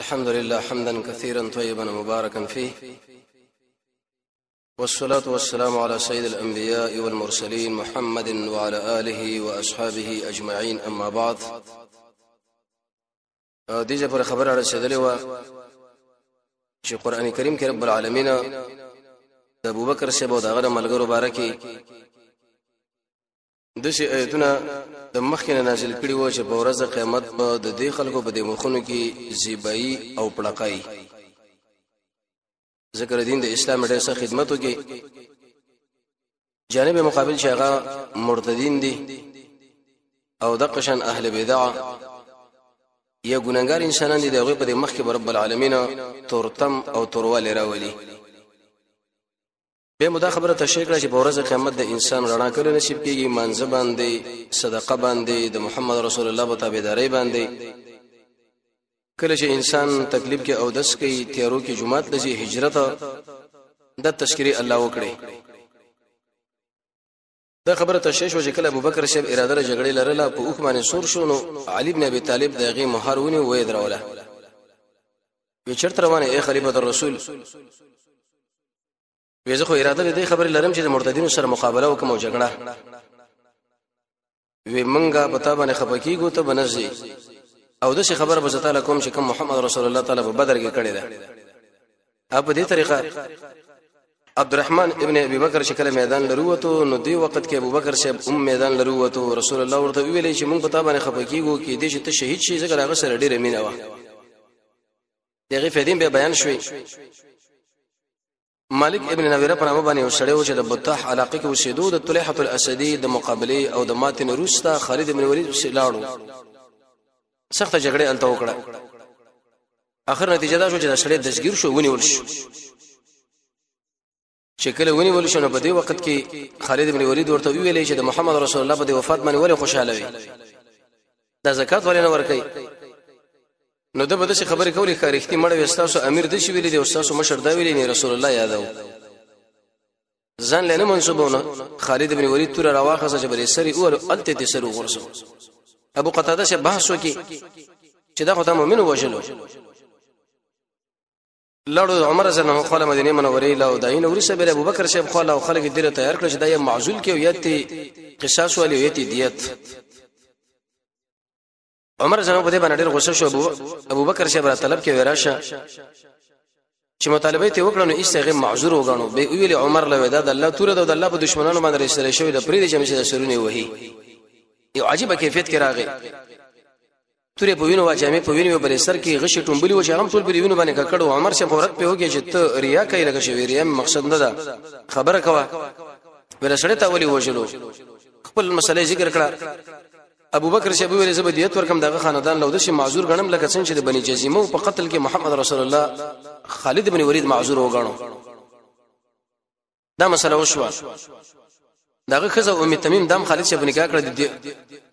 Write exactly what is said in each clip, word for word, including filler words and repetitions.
الحمد لله حمدا كثيرا طيبا مباركا فيه، والصلاة والسلام على سيد الأنبياء والمرسلين محمد وعلى آله وأصحابه أجمعين، أما بعد. دیجا پر خبر رسیدلی و چې قرآن کریم کې رب العالمین د ابوبکر صاحب او د هغه ملګرو باره کې داسې آیتونه د مخکې نه نازل کړي وو چې په ورځ د قیامت به د دې خلکو په دې مخونو کې زیبایی او پړقای. ذکر دین د اسلام ډېر څه خدمت وکړي، جانب مقابل چې هغه مرتدین دي او د قشن اهل بدعه یا ګناګار انسانان دي، د هغوی په دې مخ کې به رب العالمین تورتم او توروالی راولي. بیا مو دا خبره تشریح کړه چې په ورځ قیامت د انسان رڼا کله نصیب کېږي، مانځه باندې، صدقه باندې، د محمد رسول الله په تابعدارۍ باندې. کله چې انسان تکلیف کې اودس کوي، تیارو کې جماعت لځي، هجرت د تشکرې الله وکړي. دا خبره تشریح شو چې کله ابوبکر صاحب اراده لري جګړې لرله، په اوخ باندې سور شو، نو علي بن ابي طالب د هغې مهار ونی وې دروله. وی چېرته روانه ای خلیفة الرسول؟ وی زه خو اراده د دې خبرې لرم چې د مرتدینو سره مقابله وکم او جګړه. وی منګه په تا باندې خفه کېږو، ته به نه ځې، او داسې خبره به زه تاله کوم چې کوم محمد رسول الله تعالی په بدر کې کړې ده. او په دې طریقه عبدالرحمن ابن ابي بکر شکل میدان لروته، نو دی وخت کې ابو بکر صاحب هم میدان لروته. رسول الله ورته ویلې چې مونږ په تا باندې خفه کېږو، کې دې چې ته شهید شې، ځکه هغه سره ډېره مینه وه. دغې فدین بیا بیان شوې. مالک ابن نویره په نامه باندې یو سړی و چې د بطاح علاقې کې اوسېدو. د طلیحة الاسدي د مقابلې او د ماتې نه وروسته خالد بن ولید لاړو، سخته جګړه هلته وکړه. اخر نتیجه دا شو چې دا سړی دستګیر شو، ونیول شو. چې کله ونیول شو، نو په دې وخت کې خالد بن ولید ورته وویلې چې د محمد رسول الله په دې وفات باندې ولې خوشاله وي، دا زکات ولې نه ورکوي؟ نو ده به داسې خبرې کولې که رښتې مړه وي، ستاسو امیر داسې ویلي دي او ستاسو مشر دا ویلي، نه رسول الله یادو، ځان له نه منسوبونه. خالد بن ولید توره راواخیسته چې به سر یې ووهلو، هلته دې سر وغورځو. ابو قتاده صاحب بحث وکړي چې دا خو تا مؤمن ووژلو. لاړو د عمر رضی الله عنه خواله مدینې منورې له، او د هغې نه وروسته بیا له ابوبکر صاحب خواله او خلک یې دېره تیار کړه چې دا یې معزول کړي او یا تې قصاص والي او یا تې دیت. عمر رضی الله عنه په دې باندې ډېر غوسه شو. ابوبکر صاحب را طلب کړې، ویې راشه چې مطالبه یې ترې وکړه، نو ایسته هغې معذور وګڼو. بیا یې ویلې عمر له، دا د الله توره ده او د الله په دښمنانو باندې را ایستلی شوې ده، پرېږدې چې همېشه دا سرونه یې وهي. یو عجیبه کیفیت کې راغی، تورې په وینو وه، جامې په وینو وې، بلې سر کې غشې ټومبلي وه چې هغه هم ټول پرې وینو باندې ککړ و. عمر صاحب رد پې وکړې چې ته ریا کوې، لکه شوې ریا مې مقصد نه ده، خبره کوه. ویله سړی تا ولې وژلو؟ خپل مسله ذکر کړه. ابوبکر صاحب ویلې زه به دیت ورکړم، د هغه خاندان له داسې معذور ګڼم لکه څنګه چې د بني جزیمه په قتل کې محمد رسول الله خالد بن ولید معذور وګڼو. دا مسله وشوه. د هغه ښځه ام تمیم دام خالد صاحب نکاح کړه. د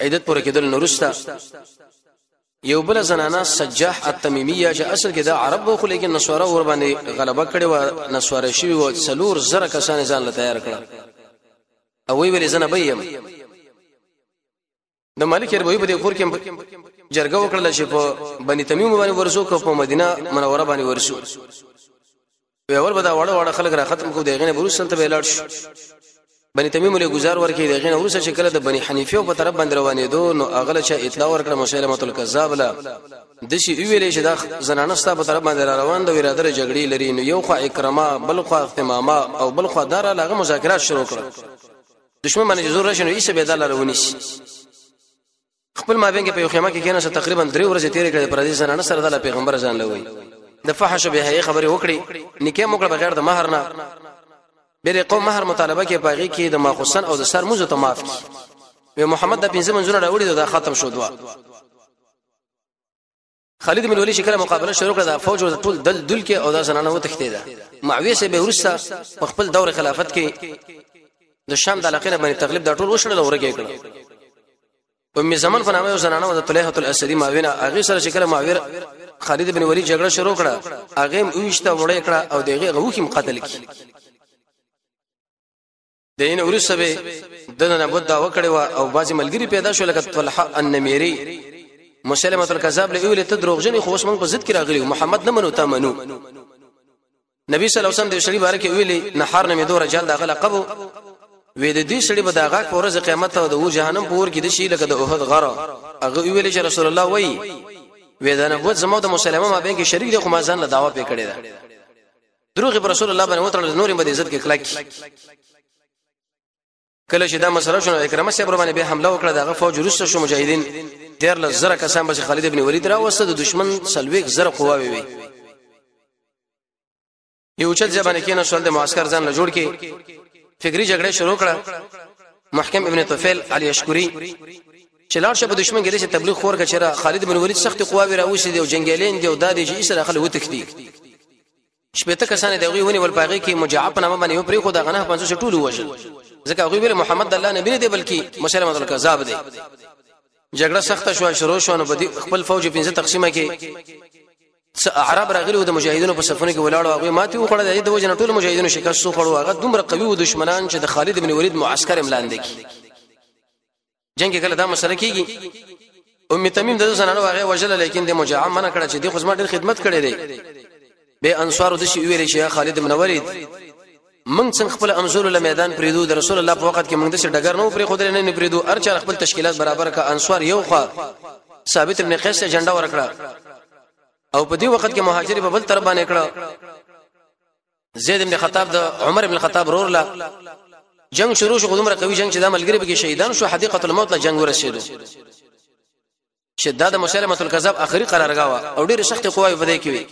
عیدت پوره کېدل نه وروسته یو بل زنانه سجاح التمیمیه، چې اصل کې دا عرب وو خو لیکن نسواره ور باندې غلبه کړې وه، نسواره شوي وه. څلور زره کسان یې ځان له تیار کړه او ویې ویلې زه نبی یم. د مالک ربوي په دې کور کې جرګه وکړله چې په بني تمیم باندې ورسو که په مدینه منوره باندې ورسو. وی اول به دا واړه واړه خلک را ختم کړو، د هغې نه به وروسته هلته به یې لاړ شو. بني تمیم له ګزار ورکړي، د هغې نه وروسته چې کله د بني حنیفیو په طرف باندې روانېدو، نو هغه له چا اطلاع ورکړه مسیلمة الکذاب له، داسې وویلې چې دا زنانه ستا په طرف باندې را روان ده، ویراده له جګړې لري. نو یو خوا اکرمه، بل خوا اختمامه او بل خوا دا راله، هغه مذاکرات شروع کړه. دښمن باندې چې زور راشي نو ایسه بیا دا لاره ونیسي. خپل مابین کې په یو خیمه کې کېناسته، تقریبا درې ورځې تېرې کړې. د پردي زنانه سره دا له پیغمبر ځان له وایي د فحش او بېحیایي خبرې وکړې، نکاح مو کړه بغیر د مهر نه. بیرې قوم مهر مطالبه کې، په هغې کې د ماخوستن او د سر مونځو ته معاف کړي. وی محمد دا پنځه منځونه راوړي، دا ختم شو دوه. خالد بن ولید چې کله مقابله شروع کړه، دا فوج ورته ټول دل دل کې او دا زنانه وتښتېده. معاویه صاحب یې وروسته په خپل دور خلافت کې د شام د علاقې نه باندې تقلیب دا ټول وشړل او ورګې کړه. ام زمان په نامه یو زنانه وه د طلیحة الاسدي معاویه نه، هغې سره چې کله معاویه خالد بن ولید جګړه شروع کړه، هغې هم وویشته، وړه یې کړه او د هغې هغه وښې هم قتل کړي. د دې نه وروسته به د نبوت دعوه کړې وه او بعضې ملګري پیدا شو، لکه طلحة النمیري مسلمه الکذاب له ویل ته دروغجن خو اوس موږ په ضد کې راغلی محمد نه منو تا منو. نبی صلی الله علیه وسلم د شری بارک ویل نهار نه دوه رجال دا غلقبو وې د دې شری بداغه په ورځ قیامت او د و جهنم پور کې د شی لکه د احد غره هغه ویل چې رسول الله وای وې دا نه وځ زموږ د مسلمه ما بین کې شریک له خو ما ځان له دعوه پې کړی دا دروغ پر رسول الله باندې وتر نور باندې عزت کې کلک کله چې دا مسله شو اکرمه صاحب باندې به حمله وکړه دا فوج روسه شو مجاهدین ډیر لزر کسان به خالد ابن ولید را وسه د دشمن سلويک زر قواوی وي یو چې ځبانه کې نه شول د معسكر ځان له جوړ کې فکری جګړه شروع کړه. محکم ابن طفیل علی اشکری چلار شپه دشمن ګلې چې تبلیغ خور کچره خالد ابن ولید سخت قواوی را وسه دی او جنگیلین دی او دادې چې اسره خل وتکتی شپته کسان دغه ونی ولپاغي کې مجاعب نامه باندې پرې خو دا غنه پنځه ټول وژل ځکه هغه ویل محمد الله نبی نه دی بلکې مسلمان الکذاب دی. جګړه سخته شو شروع شو نو بدی خپل فوج پنځه تقسیمه کې اعراب راغلي د مجاهدینو په صفونه کې ولاړو هغه ماتې وخړه د دې وجنه ټول مجاهدینو شکست وخړو هغه دومره قوي و دشمنان چې د خالد ابن ولید معسكر املاندې کې جنگ کله دا مسله کېږي ام تمیم د زنانو هغه وجل لیکن د مجاعب منه کړه چې د خدمت ډېر خدمت کړي دی به انصار د شي ویل شي خالد ابن ولید من څنګه خپل امزور له میدان پریدو د رسول الله په وخت کې موږ د ډګر نو پرې خود نه پریدو هر چا خپل تشکیلات برابر کا انصار یو خوا ثابت ابن قیس جنډا ورکړه او په دې وخت کې مهاجر په بل طرف باندې کړه زید ابن خطاب د عمر ابن خطاب رورلا جنگ شروع شو دومره قوي جنگ چې د ملګری به شهیدان شو حدیقه الموت له جنگ ورسېدو شداد مسلمه الکذاب اخري قرارګا او ډېر سخت قوی بده کوي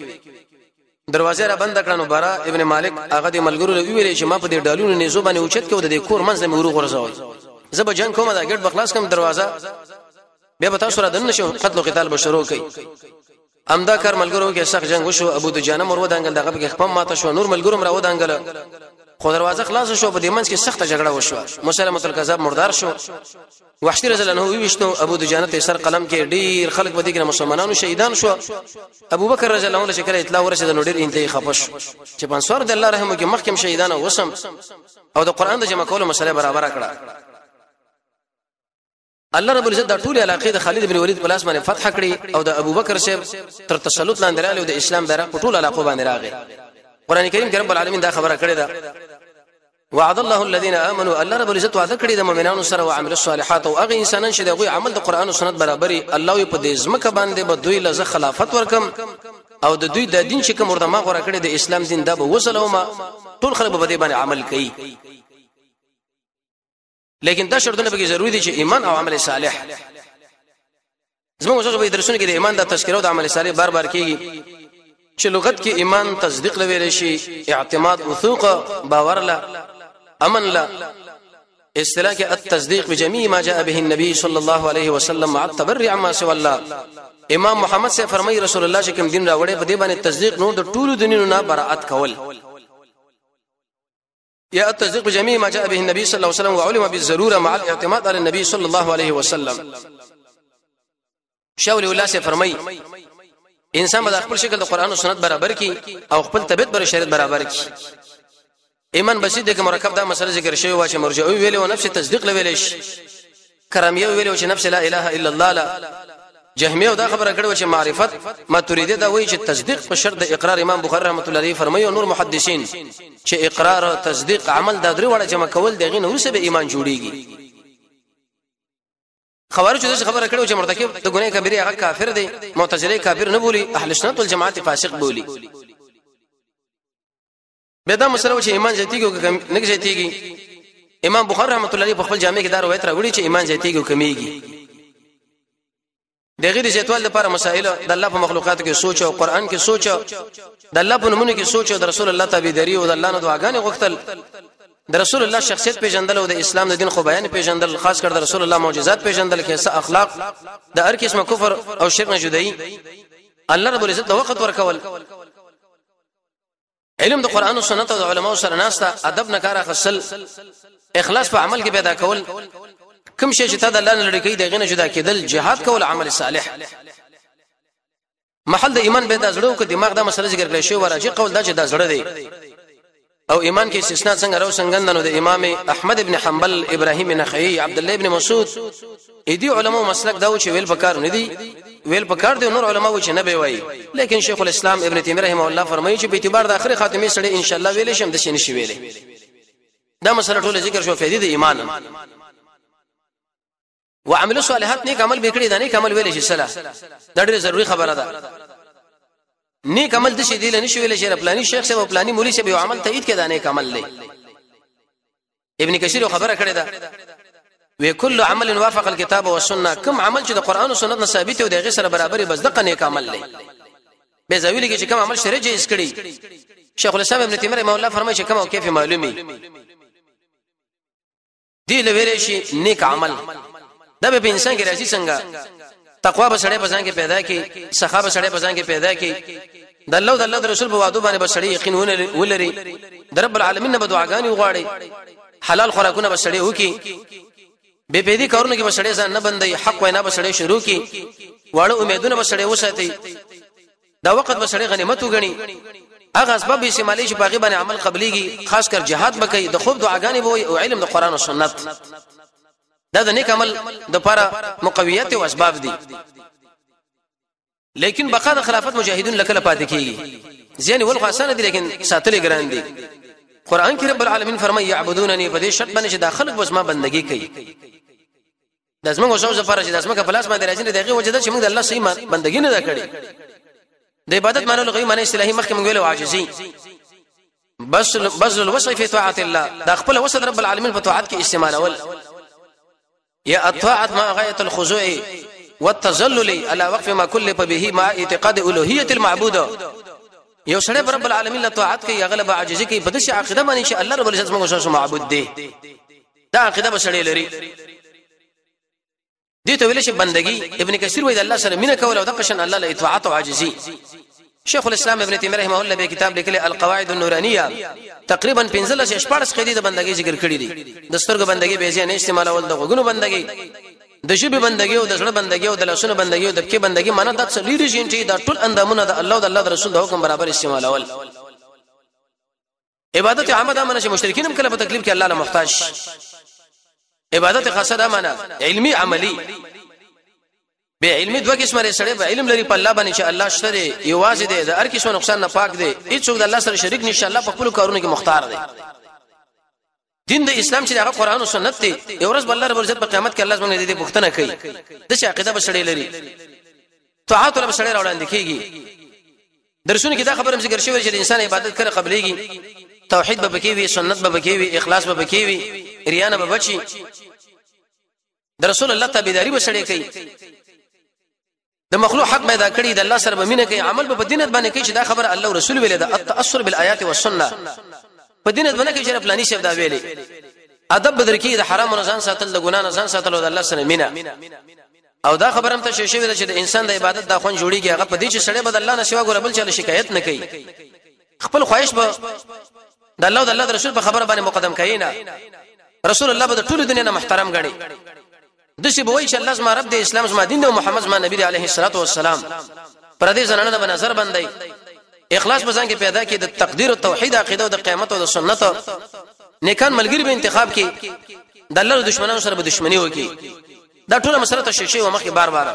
دروازه را بند کړنو بارا ابن مالک هغه د ملګرو له ویلې چې ما په دې ډالونو نه زو باندې اوچت کېو د کور منځ نه ورو غرزول زب جنگ کوم دا ګډ بخلاص کوم دروازه بیا به تاسو را دن نشو قتل قتال بشرو کوي امدا کار ملګرو کې سخت جنگ وشو ابو دجانه مرو دنګل دغه په خپم ماته شو نور ملګرو مرو دنګل خو دروازه خلاص شو په دې منځ کې سخت جګړه وشو مسلمه الکذاب مردار شو وحشی رضی الله عنه ویشتو ابو دجانه ته سر قلم کې ډیر خلک ودی کې مسلمانانو شهیدان شو ابو بکر رضی الله عنه شکر اطلاع ورسید نو ډیر انتهي خپش چې پنځور د الله رحم کې محکم شهیدان او وسم او د قران د جمع کولو مسله برابر کړه الله رب العزت د ټول علاقه د خالد ابن ولید پلاس باندې فتح کړي او د ابو بکر شیب تر تسلط لاندې راغلی او د اسلام بیرغ په ټول علاقه باندې راغی. قران کریم رب العالمین دا خبره کړې ده وعد الله الذين امنوا الله رب العزت وعده کړی د مؤمنانو سره او عمل الصالحات او هغه انسانان چې دغه عمل د قران او سنت برابرې الله په دې ځمکه باندې به دوی لزه خلافت ورکم او د دوی د دین چې کوم ورما غوړه کړی د اسلام دین دا به وسلو ما ټول خلک به دې باندې عمل کوي لیکن دا شرطونه به ضروری دي چې ایمان او عمل صالح زموږ اوسه به درسونه کې د ایمان د تذکر او د عمل صالح بار بار کیږي چې لغت کې ایمان تصدیق لوي شي اعتماد وثوق باور له امن لا اصطلاح التصديق بجميع ما جاء به النبي صلى الله عليه وسلم مع التبرع ما سوى الله امام محمد سے فرمائی رسول الله چې کوم دین راوړې په دې باندې تصدیق نو د ټولو دینونو نه برائت کول یا التصديق بجميع ما جاء به النبي صلى الله عليه وسلم وعلم بالضروره مع الاعتماد على النبي صلى الله عليه وسلم شاول الله سے فرمائی انسان د خپل شکل د قران او سنت برابر کی او خپل طبيعت بر شریعت برابر کی ایمان بسیده که مرکب دا مسئله ذکر شوی و چې مرجعوی ویلی و نفس تصدیق لویلیش کرامیه ویلی و چې نفس لا اله الا الله لا جهمیه دا خبره کړې و چې معرفت ماتوریدی دا وایي چې تصدیق په شرط د اقرار امام بخاری رحمت الله علیه فرمایي او نور محدثین چې اقرار تصدیق عمل دا درې وړه جمع کول دغه نو سه به ایمان جوړیږي خوارج دا خبره کړې و چې مرتکب د ګناه کبیره هغه کافر دی معتزله کافر نه بولی اهل سنت والجماعه فاسق بولی بدا مسلو چې ایمان زیاتیږي او نه زیاتیږي امام بخاری رحمت الله علیه په خپل جامع کې دا روایت راوړي چې ایمان زیاتیږي او کمیږي د غیر زیاتوال لپاره مسائل د الله په مخلوقاتو کې سوچ او قران کې سوچ د الله په نمونه کې سوچ او د رسول الله تابعداري او د الله نه دعاګانې غوښتل د رسول الله شخصیت پیژندل او د اسلام د دین خو بیان پیژندل خاص کر د رسول الله معجزات پیژندل کې څه اخلاق د هر قسم کفر او شرک نه جدایي الله رب العزت د وخت ورکول علم د قران او سنت او علماء سره ناسته ادب نه کار اخصل اخلاص په عمل کې پیدا کول کوم شی چې ته د الله نه لړی کې دغه نه جدا کېدل جهاد کول عمل صالح محل د ایمان به د زړه او دماغ د مسله ذکر کړی شو ورچې قول دا چې د زړه دی او ایمان کې استثناء څنګه راو څنګه د امام احمد ابن حنبل، ابراهیم نخعی، عبد الله ابن مسعود ادي علماء مسلک دا چې ویل پکار نه دي، ویل پکار دي نور علماء چې نه به وایي. لیکن شیخ الاسلام ابن تیمیه رحمه الله فرمایي چې په اعتبار د اخر خاتمه سره ان شاء الله ویل شم د شین شي ویلې دا مسله ټول ذکر شو فائدې د ایمان وعمل صالحات نیک عمل بکړي دا نیک عمل ویل شي صلاح دا ډېر ضروری خبره ده. نیک عمل د شي دی لنی شو ویل شي پلاني شیخ سره پلاني مولوی سره یو عمل تایید کړه نیک عمل لې ابن کثیر خبره کړه دا وی کل عمل وافق الكتاب والسنه کم عمل چې د قران او سنت نه ثابت او دغه سره برابر بس دغه نیک عمل لې به زویل کې چې کوم عمل شرع جایز کړي. شیخ الاسلام ابن تیمیه مولا فرمایي چې کوم او کیف معلومي دی لویل شي نیک عمل دا به انسان کې راځي څنګه تقوا به سړی په ځان کې پیدا کی، سخا به سړی په ځان کې پیدا کی، د الله د الله رسول په وادو باندې به سړی یقین ولري، د رب العالمین نه دعاګانې وغواړي، حلال خوراکونه به سړی وکي، بے پیدي کارونه کې به سړی ځان نه بندي، حق وینا به سړی شروع کی، واړه امیدونه به سړی وساتي، دا وخت به سړی غنیمت وګڼي، هغه اسباب یې سمالی چې باغی باندې عمل قبليږي، خاص کر جهاد بکې، د خوب دعاګانې وي او علم د قران او سنت دا د نیک عمل د لپاره مقویات او اسباب دي. لیکن بقا د خلافت مجاهدون لکله پاتې کیږي ځین ول غاسانه دي لیکن ساتلې ګران دي. قران کې رب العالمین فرمایي يعبدونني په دې شرط باندې چې داخلك بس ما بندگی کوي د زمونږ او شوز فرج د زمونږ په لاس باندې راځي دغه وجه ده چې موږ د الله صحیح بندگی نه دا کړی. د عبادت معنی لغوي معنی اصطلاحي مخکې موږ ویلو عاجزي بس بذل الوصف في طاعه الله دا خپل وسد رب العالمین په طاعت کې استعمال اول يا الطاعة ما غاية الخضوع والتذلل على وقف ما كلف به مع اعتقاد الوهية المعبود. یو سره رب العالمین له طاعت کې اغلب عاجزی کې په دشي عقیده باندې چې الله رب العزت موږ سره معبود دی دا عقیده بسړی لري دي ته ویل شي بندگی. ابن کثیر وایي الله سره مینه کول او د قشن الله له اطاعت او عاجزی. شیخ الاسلام ابن تیمیه رحمه الله په کتاب لیکلی القواعد النورانیه تقریبا پنځلس شپږ قیدی د بندګۍ ذکر کړی دي. د سترګو بندګۍ به ځای نه استعمال ول د غوګونو بندګۍ، د شپې بندګۍ او د زړه بندګۍ او د لاسونو بندګۍ او د کې بندګۍ معنی د څلوري ژوندۍ د ټول اندامونو د الله او د الله رسول د حکم برابر استعمال ول. عبادت عامه د منش مشرکین هم کله په تکلیف کې الله له محتاج. عبادت خاصه د معنا علمي عملی بے علم دو قسم لري سره علم لري په الله باندې چې الله شره یوازې ده د هر کیسه نقصان نه پاک ده هیڅ څوک د الله سره شریک نشي الله په خپل کارونه کې مختار ده. دین د اسلام چې هغه قران او سنت دی یو ورځ الله رب عزت په قیامت کې الله زموږ دې پوښتنه کوي د شي عقیده بسړی لري طاعت رب سره راوړاندې کیږي. درسونه کې دا خبره هم ذکر شوې چې انسان عبادت کړه قبليږي توحید به بکی وي، سنت به بکی وي، اخلاص به بکی وي، ریا نه به بچي، د رسول الله تابعداري بسړی کوي، د مخلوق حق مې دا کړی د الله سره مینه کوي، عمل په دینت باندې کوي چې دا خبر الله رسول ویل دا التاثر بالآیات والسنه په دینت باندې کوي چې فلانی شی دا ویلې ادب بدر کې د حرام نه ځان ساتل د ګنا نه ځان ساتل او د الله سره مینه او دا خبر هم ته شې شوی چې د انسان د عبادت د خون جوړیږي هغه په دې چې سړی بد الله نه شوا ګوربل چاله شکایت نه کوي خپل خواهش به د الله او د الله رسول په خبر باندې مقدم کوي نه رسول الله به ټول دنیا نه محترم غړي دسی بوئی چې الله زما رب دې اسلام زما دین او محمد زما نبی عليه الصلاه والسلام پر دې زنانه باندې نظر باندې اخلاص بزنګ پیدا کې د تقدیر او توحید عقیده او د قیامت او د سنت نیکان ملګری به انتخاب کې د الله او دشمنانو سره به دشمنی وکي دا ټول مسله ته شیشه او مخې بار بار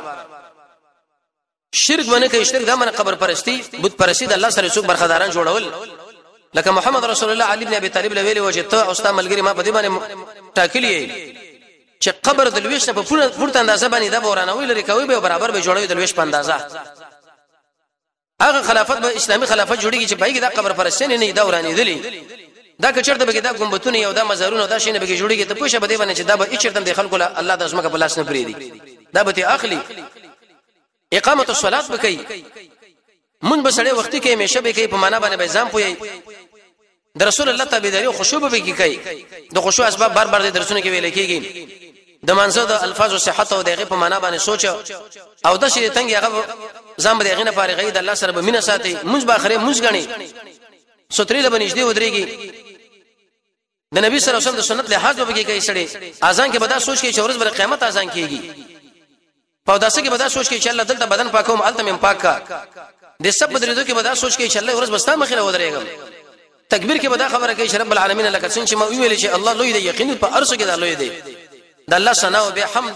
شرک باندې کې شرک دا باندې قبر پرستی بت پرستی د الله سره څوک برخداران جوړول لکه محمد رسول الله علي بن ابي طالب لویل وجته او استاد ملګری ما په دې باندې ټاکلی چې قبر د لويش په پورته اندازه باندې دا ورانه ویل ریکوي به برابر به جوړوي د لويش په اندازه هغه خلافت به اسلامي خلافت جوړیږي چې پایګه دا قبر پرستنه نه دا ورانه دي دا کچرته به دا ګمبتونه یو دا مزارونه دا شینه به جوړیږي ته پوښه به دی باندې چې دا به اچردم د خلکو له الله د اسمه په لاس نه پریدي دا به ته اخلي اقامت الصلاه وکي مونږ به سړی وخت کې همیشه به کې په معنا باندې به ځم پوي د رسول الله تابعداري او خشوع به کې کوي د خشوع اسباب بار بار د درسونه کې ویل کېږي د منځو د الفاظ او صحت او دغه په معنا باندې سوچ او د شی تنګ هغه ځم به دغه نه فارغې د الله سره به مینه ساتي موږ به اخره موږ غني سترې لبنيش دی ودرېږي د نبی سره وسلم د سنت لحاظ وبګي کوي سړي اذان کې به دا سوچ کې چې ورځ بر قیامت اذان کېږي په داسې کې به دا سوچ کې چې الله دلته بدن پاکوم التم پاکا د سب بدرېدو کې به دا سوچ کې چې الله ورځ بستا مخې له ودرېږم تکبیر کې بدا خبره کوي چې رب العالمین الله کڅون چې ما ویل شي الله لوی دی یقین په ارسو کې دا لوی دی د الله ثنا او به حمد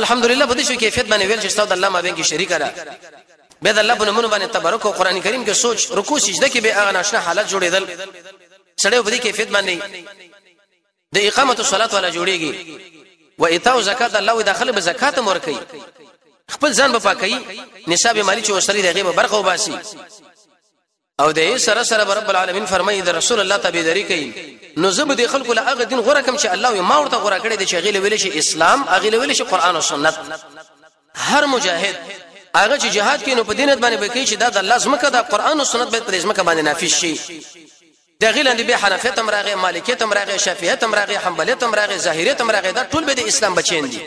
الحمدلله په دې شو کیفیت باندې ویل چې استاد الله ما بینګي شریک را به د الله په نوم باندې تبارک او قران کریم کې سوچ رکوع سجده کې به اغناشنا حالت جوړېدل سړیو په دې کیفیت باندې د اقامت الصلاه ولا جوړيږي و ایتاو زکات الله داخله به زکات مور کوي خپل ځان په پاکي نصاب مالی چې وسري دغه به برخه وباسي او د سره سره رب العالمین فرمایي د رسول الله تبي دري کوي نو زب دي خلق له هغه دین غره کوم چې الله یې ما ورته غره کړی دی چې غیله ویل شي اسلام غیله ویل شي قران او سنت هر مجاهد هغه چې جهاد کوي نو په دینت باندې به کوي چې دا د الله زمکه د قران او سنت به پرېزمه باندې نافذ شي داخله دي به حنفیه تم راغه مالکیه تم راغه شافعیه تم راغه حنبلیه تم راغه ظاهریه تم راغه دا ټول به د اسلام بچین دي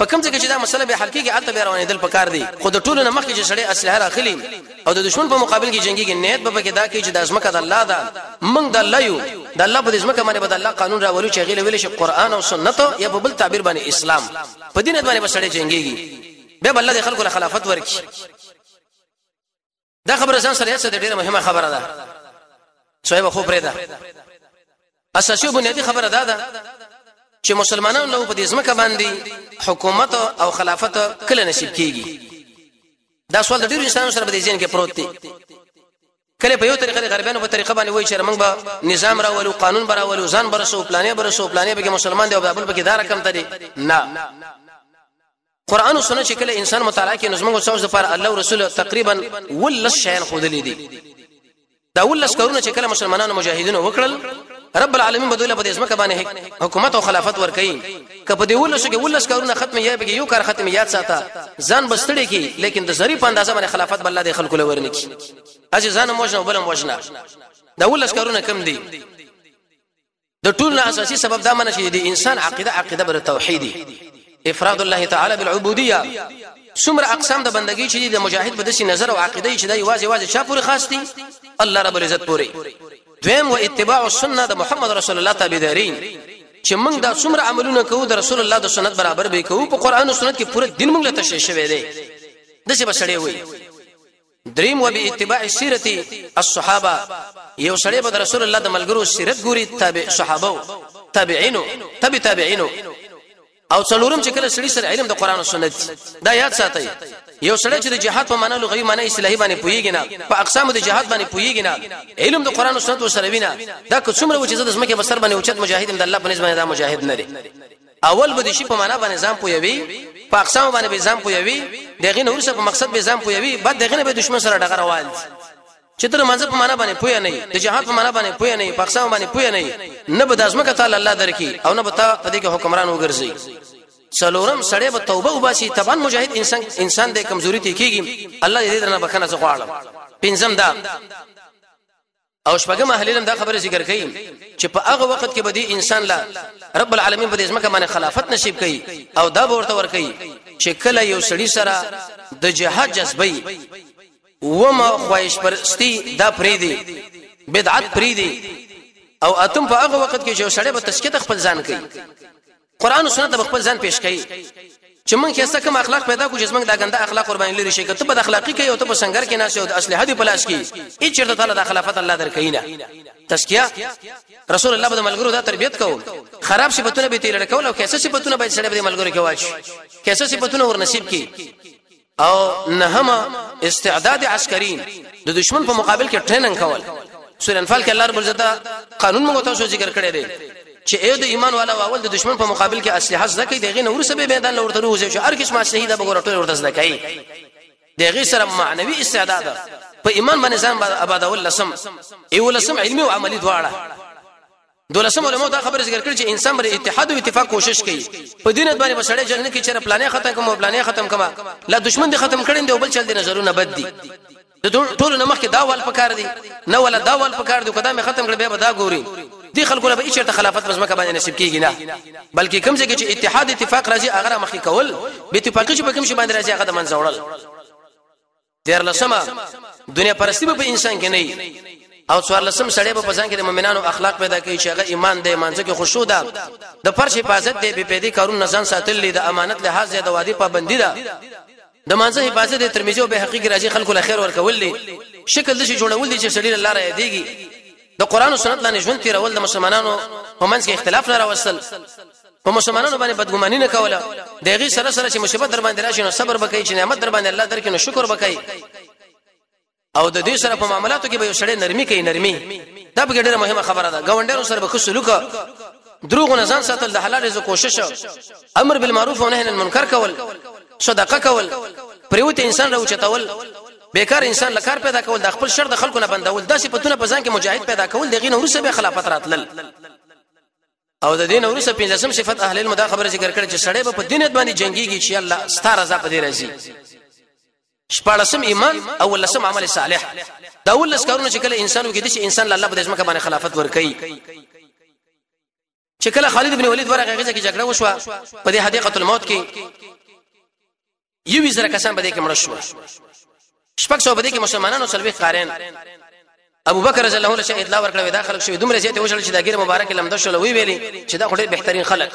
په کوم ځای چې دا مسله به حل کیږي البته به روانېدل پکار دي خو د ټولو نه مخکې چې سړی اسلحه راخلي او د دشمن په مقابل کې جنگي کې نیت به پکې دا کوي چې د ازمکه د الله دا موږ د الله یو د الله په ازمکه باندې به د الله قانون راولو چې غیله ویل شي قران او سنت یا په بل تعبیر باندې اسلام په دینت باندې به سړی جنگيږي به بل الله خلکو له خلافت ورکړي دا خبره ځان سره یې ډېره مهمه خبره ده صاحب خو پرې ده اساسي بنیادی خبره ده چې مسلمانانو له په دې ځمکه باندې حکومت او خلافت کله نصیب کیږي دا سوال د ډیرو انسانانو سره په دې ځین کې پروت دی کله په یو طریقه د غربانو په طریقه باندې وایي چې موږ به نظام راولو قانون براولو ځان برسو پلانې برسو پلانې به مسلمان دی او بل به دا رقم ته دی نه قران او سنت چې کله انسان مطالعه کوي نظم او سوز د پر الله رسول تقریبا ولس شین خودلې دي دا ولس کورونه چې کله مسلمانانو مجاهدینو وکړل رب العالمین بدوله په دې اسمه باندې حکومت او خلافت ورکاین کبه دی ولسو کې ولس کارونه ختم یا به یو کار ختم یاد ساته ځان بسړي کې لیکن د ظریف اندازه باندې خلافت بل الله خلکو لورنی کی اځي ځان موجنه بل موجنه دا ولس کارونه کم دي د ټول اساسي سبب دا منه چې دی انسان عقیده عقیده بر توحیدی افراد الله تعالی بالعبودیه څومره اقسام د بندګۍ چې د مجاهد په دسي نظر او عقیده چې دی واځي واځي چا پوری خاص دي الله رب العزت پوری دویم و اتباع السنه د محمد رسول الله تابعدارین چې موږ دا څومره عملونه کوو د رسول الله د سنت برابر به کوو په قران او سنت کې پوره دین موږ له تشریح شوی دی د څه بسړې وي دریم و به اتباع سیرت الصحابه یو سړی به د رسول الله د ملګرو سیرت ګوري تابع صحابه تابعینو تبع تابعینو او څلورم چې کله سړی سره علم د قران او سنت دا یاد ساتي یو سړی چې د جهاد په معنا لغوي معنا اصطلاحي باندې پویږي نه په اقسام د جهاد باندې پویږي نه علم د قران او سنت وسره وینا دا کومره وجه د زمکه بسر باندې اوچت مجاهد د الله په نسبت دا مجاهد نه لري اول به شي په معنا باندې ځان پویوي په اقسام باندې به ځان پویوي دغه نور څه په مقصد به ځان پویوي بعد دغه به دشمن سره ډغه راوال چې تر منځ په معنا باندې پوی نه د جهاد په معنا باندې پوی نه په اقسام باندې پوی نه نه به د زمکه تعالی الله درکې او نه به تا په دې کې حکمران وګرځي څلورم سړی به توبه وباسي طبعا مجاهد انسان انسان د کمزوري ته کیږي الله دې درنه بخنه زه غواړم پنځم دا او شپږم اهلیلم دا خبره ذکر کړي چې په هغه وخت کې به دې انسان لا رب العالمین په دې ځمکه باندې خلافت نصیب کړي او دا ورته ورکړي چې کله یو سړی سره د جهاد جذبې و ما خواهش پرستی دا پری دی بدعت پری دی او اتم په هغه وخت کې چې سړی به تشکیه خپل ځان کوي قران او سنت د خپل ځان پیش کوي چې موږ کې څه کوم اخلاق پیدا کو چې موږ دا ګنده اخلاق قرباني لري شي ته بد اخلاقی کوي او ته بسنګر کې ناشې او اصلي هدي پلاش کی هیڅ چرته تعالی د خلافت الله درکینه تزکیه رسول الله بده ملګرو دا تربیت کو خراب صفاتونه به تل لړکول او کیسه صفاتونه به سړی بده ملګرو کې واچ کیسه صفاتونه ور نصیب کی او نهما استعداد عسکرین د دشمن په مقابل کې ټریننګ کول سورہ انفال کې الله رب عزت قانون موږ ته ذکر کړی دی چې اې د ایمان والا اول د دشمن په مقابل کې اصلي حس زکې دغه نور سبب میدان لورته روزي چې هر کس ما شهید به ګورټول ورته زکې دغه سره معنوي استعداد په ایمان باندې ځان اباد ولسم ایو لسم علمي او عملي دواړه دولسم علماء دا خبر ذکر کړ چې انسان بر اتحاد او اتفاق کوشش کوي په دینت باندې وسړی جنګ کې چر پلانې ختم کوم پلانې ختم کما لا دشمن دې ختم کړي دی او بل چل دې نظرونه بد دي ټول نه مخکې دا ول پکار دي نه ولا دا ول پکار دي کدا مې ختم کړ به دا ګوري دي خلکو له چیرته خلافت بس مکه باندې نصیب کیږي نه بلکې کوم څه چې اتحاد اتفاق راځي هغه مخکې کول به اتفاقي چې کوم شي باندې راځي هغه د منځوړل دیر لسمه دنیا پرستی به انسان کې نه او څوار لسم سړی په ځان کې د مؤمنانو اخلاق پیدا کوي چې هغه ایمان دی مانځ کې خشوع ده د فرش حفاظت دی به پیدي کارون نزان ساتل د امانت لحاظ د وادي پابندي ده د مانځ حفاظت د ترمذی او بهقي راځي خلکو له خیر ورکول شکل د شي جوړول دي چې سړی الله را یادېږي د قرآن او سنت باندې ژوند تیرول د مسلمانانو په منځ کې اختلاف نه راوستل، په مسلمانانو باندې بدګماني نه کوله، د هغې سره سره چې مصیبت در باندې راشي نو صبر به کوي، چې نعمت در باندې الله درکړي نو شکر به کوي، او د دې سره په معاملاتو کې به یو سړی نرمي کوي. نرمي دا پکې ډېره مهمه خبره ده. ګاونډیانو سره به ښه سلوک، دروغ نه ځان ساتل، د حلال رزق کوشش، امر بالمعروف او نهي عن المنکر کول، صدقه کول، پریوت انسان راوچتول، بیکار انسان لکار پیدا کول، د خپل شر د خلکو نه بندول، دا صفتونه په ځان کې مجاهد پیدا کول، دغې نه وروسته بیا خلافت راتلل. او د دې نه وروسته پنځلسم صفت اهل علم دا خبره ذکر کړې چې سړی به په دینت باندې جنګیږي چې الله ستا رضا په دې راځي. شپاړسم ایمان او ولسم عمل صالح. دا ولس کارونه چې کله انسان وکړي چې انسان الله په دې ځمکه باندې خلافت ورکړي. چې کله خالد بن ولید ورغه غزه کې جګړه وشوه، په دې حدیقه الموت کې یوه زره کسان باندې کې مړ شو. شپږ سو باندې کې مسلمانانو سلوي قارین ابو بکر رضی الله عنه چې اطلاع ورکړه ودا خلک شوی دومره زیاته وشل چې دا غیر مبارک لمده شول، وی ویلي چې دا ډېر بهترین خلک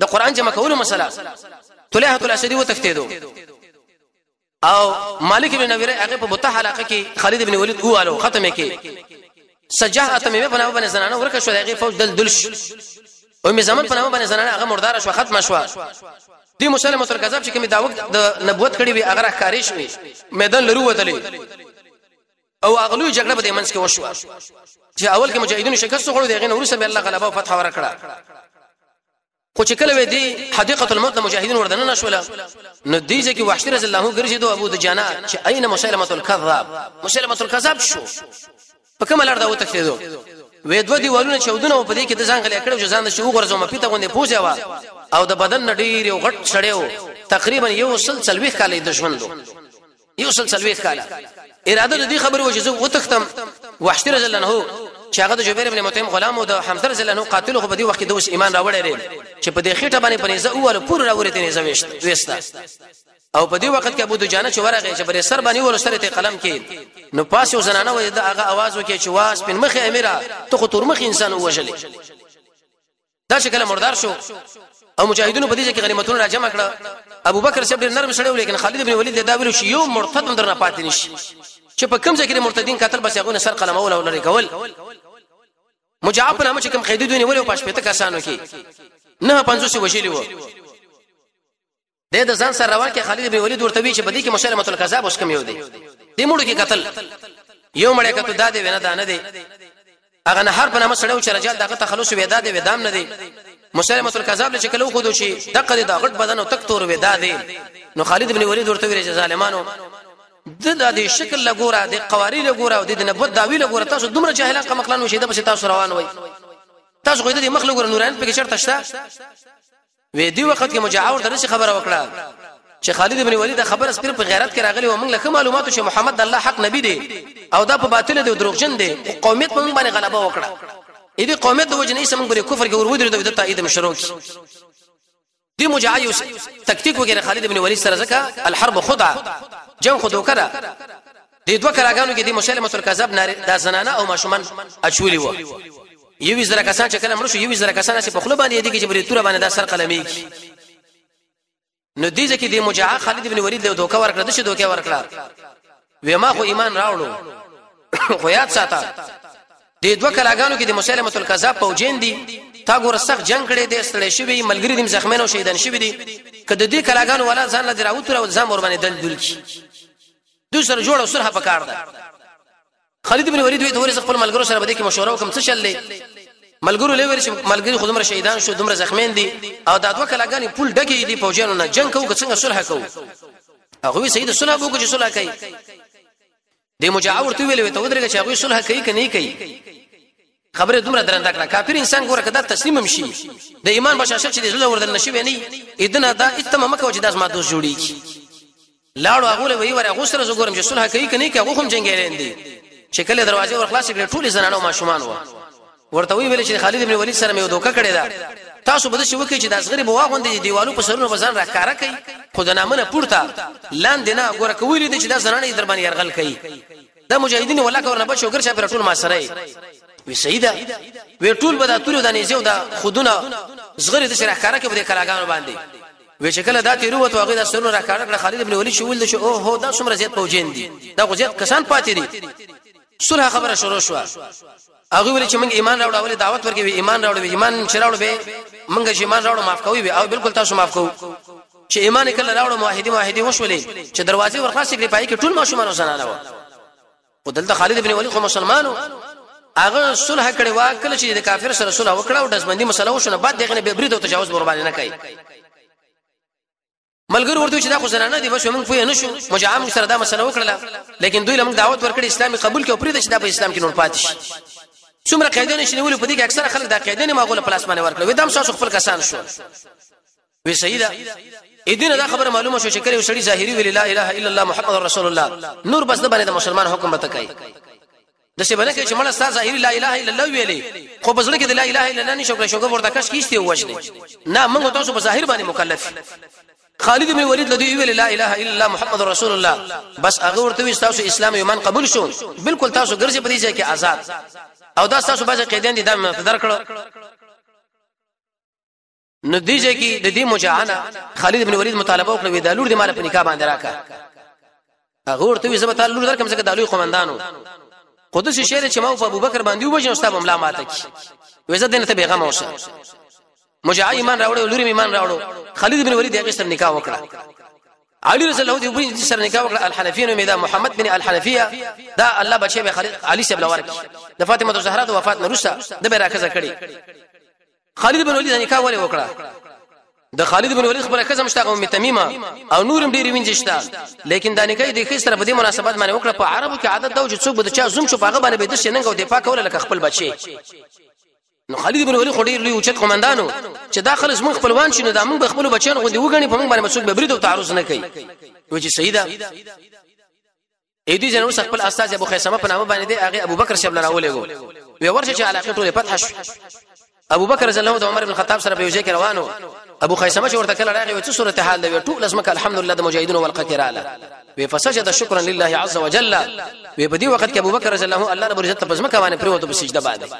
د قران جمع کولو مسله طلحه الاسدی وتفتیدو او مالک بن نویره هغه په بوته علاقه کې خالد بن ولید اوالو ختمه کې سجاح اتمه په نامه باندې زنانه ورکه شو، هغه فوج دل دلش او می زمان په نامه باندې زنانه هغه مردار شو، ختمه شو. دې مسلمه تر کذاب چې کوم دا وخت د نبوت کړي وي هغه راخارې شوې میدان لرو وتلې او اغلو جګړه په منځ کې وشوه چې اول کې مجاهدینو شکست خوړو، دغه نور سم الله غلبه او فتح ورکړه. خو چې کله وې دې حدیقه الموت مجاهدین وردن نه شول، نو دې چې وحشی رضی الله ګرځیدو ابو دجانه چې اين مسلمه الکذاب، مسلمه الکذاب شو په کومه لار دا وته کېدو، وې دوه دیوالونه چودونه په دې کې د ځان غلې کړو، ځان د شو غرزو مپیته غونډه پوځه وا او د بدن نډیر یو غټ شړیو تقریبا یو سلسله ویخ کاله دشمن دو یو سلسله ویخ کاله اراده دې خبر و چې زه وتختم. وحشی رضی الله عنه چې هغه د جبیر ابن مطعم غلام او د حمزه رضی الله عنه قاتل، خو په دې وخت کې دوس ایمان راوړی لري چې په دې خېټه باندې پنيزه اوله پور راوړی نيزه وېستا، او په دې وخت کې ابو دجانه چې ورغه چې پر سر باندې ور سره ته قلم کې نو پاسو زنانه و د هغه आवाज وکي چې واس پن مخه اميره ته خطر مخ انسان وژلې. دا چې کله مردار شو او مجاهدینو په دې کې غنیمتونه را جمع کړه، ابو بکر صاحب ډېر نرم شړیو، لیکن خالد ابن ولید دا ویل شو یو مرتد هم درنه پاتې نشي چې په کوم ځای کې مرتدین قتل بس هغه سر قلم اول ولري کول. مجاهد په نامه چې کوم قیدونه ولې پښ پته کسانو کې نه پنځوس وژلې و. د دې ځان سره روان کې خالد بن ولید ورته وی چې بدی کې مسلمه الکذاب اوس کم یو دی، دې موږ کې قتل یو مړی کته دادې ونه دانه دی اغه نه هر په نامه سره و چې رجال دغه تخلص وې دادې وې دام نه دی مسلمه الکذاب چې کلو خو دو شي دغه د غټ بدن او تک تور وې دادې. نو خالد بن ولید ورته وی چې ظالمانو د دې شکل لګورا د قواري لګورا د نبوت دا وی لګورا تاسو دومره جاهلان قمقلان وشي د بس تاسو روان وای تاسو غوډه دې مخ لګور نوران په کې شرط شته. وې دی وخت کې مجاور درس خبره وکړه چې خالد ابن ولید خبر اس پر په غیرت کې راغلی و موږ له معلوماتو چې محمد الله حق نبی دی او دا په باطل دی دروغجن دی، قومیت په موږ باندې غلبه وکړه. اې دې قومیت د وجنې سم پر کفر کې ور ودرې د تایید مشروک دی مجاعیوس تکتیک وغیرہ خالد ابن ولید سره زکه الحرب خدعه جنگ خو دوکره دې دوه کراګانو کې دې مسلمه تر کذب دا زنانه او ماشومان اچولي و. یوې زره کسان چې کله مړ شو یوې زره کسان چې په خله باندې دي چې بریتور باندې د سر قلمي نو دې ځکه دې مجاع خالد ابن ولید له دوکه ورکړه، د شه دوکه ورکړه وې ما خو ایمان راوړو خو یاد ساته دې دوه کلاګانو کې د مسلمه الکذاب پوجین دي تا ګور سخت جنگ کړي دې استړې شوی ملګری دې زخمین او شهیدان شوی دي کده دې کلاګانو ولا ځان له دراوتره او ځم ور باندې دل دل کی دوسر جوړو سره په کار ده. خالد بن ولید وی دوی خپل ملګرو سره بده کې مشوره وکم څه شللې ملګرو لوي چې ملګری خودمره شهیدان شو دومره زخمین دي او دا دوه کلاګانی پول ډګي دي پوجانو نه جنگ کوو څنګه صلح کوو هغه وی سید صلح وکړو چې صلح کوي دې مجاور تو ویلې ته ودرګه چې هغه صلح کوي کني کوي خبره دومره درنده کړه. کافر انسان ګوره کدا تسلیم مشي د ایمان بشاشت چې زله وردن نشي ویني اذن دا اتمامه کوي چې داس ما دوس جوړي لاړو هغه وی ور هغه سره ګورم چې صلح کوي کني کوي هغه هم جنگیرین دي چې کله دروازه ور خلاص کړي ټول زنانو ماشومان و ورته ویل چې خالد ابن ولید سره مې دوکه کړی دا تاسو بده شو کې چې داس غریب واغوندې دیوالو په سرونو بزن راکاره کوي خدانامه نه پورته لاندې نه ګوره کوي دې چې دا زنانه در باندې يرغل کوي دا مجاهدین ولا کورنه بشو ګر شپره ټول ما سره وی سیدا وی ټول بدا تورو د نيزو دا خودونه زغری د شرح کارکه بده کلاګانو باندې وی شکل دا تیرو وته هغه د سرونو راکاره کړه خالد ابن ولید شو ول شو او هو دا څومره زیات پوجین دي دا غزيات کسان پاتې دي سوره خبره شروع شو. هغه ویل چې موږ ایمان راوړو او دعوت ورکوي، ایمان راوړو، ایمان چې راوړو به موږ چې ایمان راوړو معاف کوي او بالکل تاسو معاف کوو. چې ایمان کله راوړو موحدي موحدي وشولې چې دروازې ورخلاصې کړې، پای کې ټول ماشومان زنانه و. او دلته خالد بن ولید خو مسلمانو هغه صلح کړي وا، کله چې د کافر سره صلح وکړه او دسمندي مسله وشونه بعد دغه به برید او تجاوز برباد نه کوي. ملګر ورته چې دا خو زنانه دي بس موږ پوهه نشو، مجاعم سره دا مسله وکړه، لیکن دوی لمن دعوت ورکړي اسلامي قبول کړي، پرې د شدا په اسلام کې نور پاتې شي. څومره قیدونه شنه ویل، په دې کې اکثره خلک دا قیدونه ماغول پلاسمانه ورکړي، وې دم شاو خپل کسان شو. وی سیدا اذن دا خبر معلومه شو چې کړي وسړي ظاهري ویل لا اله الا الله محمد رسول الله، نور بس د باندې د مسلمان حکم ته کوي. دسه باندې کې چې مله ستا ظاهري لا اله الا الله ویلې، خو په ځل کې د لا اله الا الله نشو کړی، شوګه ورته کښ کیشته وښنه نه، موږ تاسو په ظاهر باندې مکلف. خالد بن ولید لدی ویل لا اله الا الله محمد رسول الله، بس هغه ورته وي تاسو اسلام ایمان قبول شو، بالکل تاسو ګرځي په دې ځای کې آزاد. او دا تاسو باندې قیدان دي دا مقدر کړو نو دې ځای کې د دې مجاهنه خالد بن ولید مطالبه وکړه، وی د لور دې مال په نکاح باندې راکا. هغه ورته وي زبتا لور درکم څنګه د لوی قومندانو قدس شهر چې ما په ابو بکر باندې وبجن او ستاب املا ماته کی وزه دینه ته پیغام اوسه مجاع ایمان راوړو لوري ایمان راوړو. خالد بن ولید هغه سره نکاح وکړه، علي رضی الله عنه سره نکاح وکړه، الحنفیه مې دا محمد بن الحنفیه دا الله بچي به خالد علي سره لورک د فاطمه زهرا د وفات نه روسه د بیرکزه کړي. خالد بن ولید نکاح ولې وکړه؟ د خالد بن ولید خبره کزم شته ام تمیمه او نورم ډیر وینځ شته، لیکن دا نکاح د ښه سره په دې مناسبت باندې وکړه. په عربو کې عادت دا چې څوک بده چا زوم شو پاغه باندې به د شننګ او دفاع کوله لکه خپل بچي. نو خالد بن ولید خډیر لوی اوچت قومندانو چې داخله موږ خپلوان شنو دا موږ خپل بچیان غوډي وګڼي په موږ باندې مسوک به برید او تعرض نه کوي. و چې سیدا اې دې جنو خپل استاد ابو خیسمه په نامه باندې هغه ابو بکر شبل راولې وو وی ورشه چې علاقه ټوله فتح شو. ابو بکر رضی الله او عمر بن الخطاب سره په یوځای کې روانو. ابو خیسمه چې ورته کله راغی و چې صورت حال دی ټول اسمک الحمدلله د مجاهدینو والقتراله وی فسجد شکرا لله عز وجل. وی په دې وخت کې ابو بکر رضی الله الله رب عزت په ځمکه باندې پریوته په سجده باندې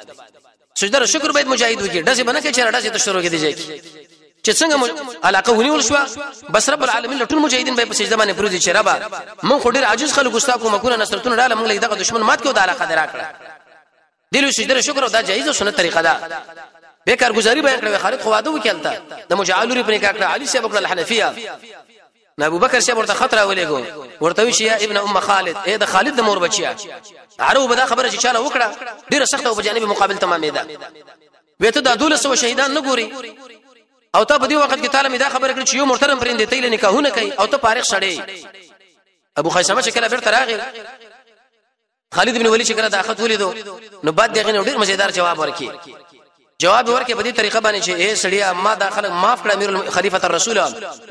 سجده را شکر باید مجاهد وکړي. داسې باندې کې چې راځي ته شروع کې دی چې څنګه علاقه ونیول شو بس رب العالمین لټول مجاهدین به په سجده باندې پروت چې ربا مون خو ډیر عاجز خلک ګستا کوم کونه نصرتونه رااله مونږ له دغه دشمن مات کې د علاقه درا کړه دلو سجده را شکر او دا جایز او سنت طریقه ده بیکار گزاري بیان کړو. خالد خو واده وکړه د مجاهلوري په نکاح کړه علي صاحب الحنفیه نه ابو بکر صاحب ورته خطر ولېګو ورته وی شیا ابن ام خالد اې د خالد د مور بچیا عربو به دا خبره چې چاله وکړه ډیره سخته او بجانب مقابل تمامې ده. وته د دولسو شهیدان نه ګوري او ته په دې وخت کې تعالی مې دا خبره کړې چې یو مرترم پرندې تېل نکاحونه کوي او ته فارغ شړې. ابو خیسمه چې کله بیرته راغی خالد بن ولید چې کله دا خط ولیدو نو بعد دغه ډیر مزیدار جواب ورکړي. جواب ورکې په دې طریقه باندې چې اے سړیا ما داخله معاف کړه امیر خلیفۃ الرسول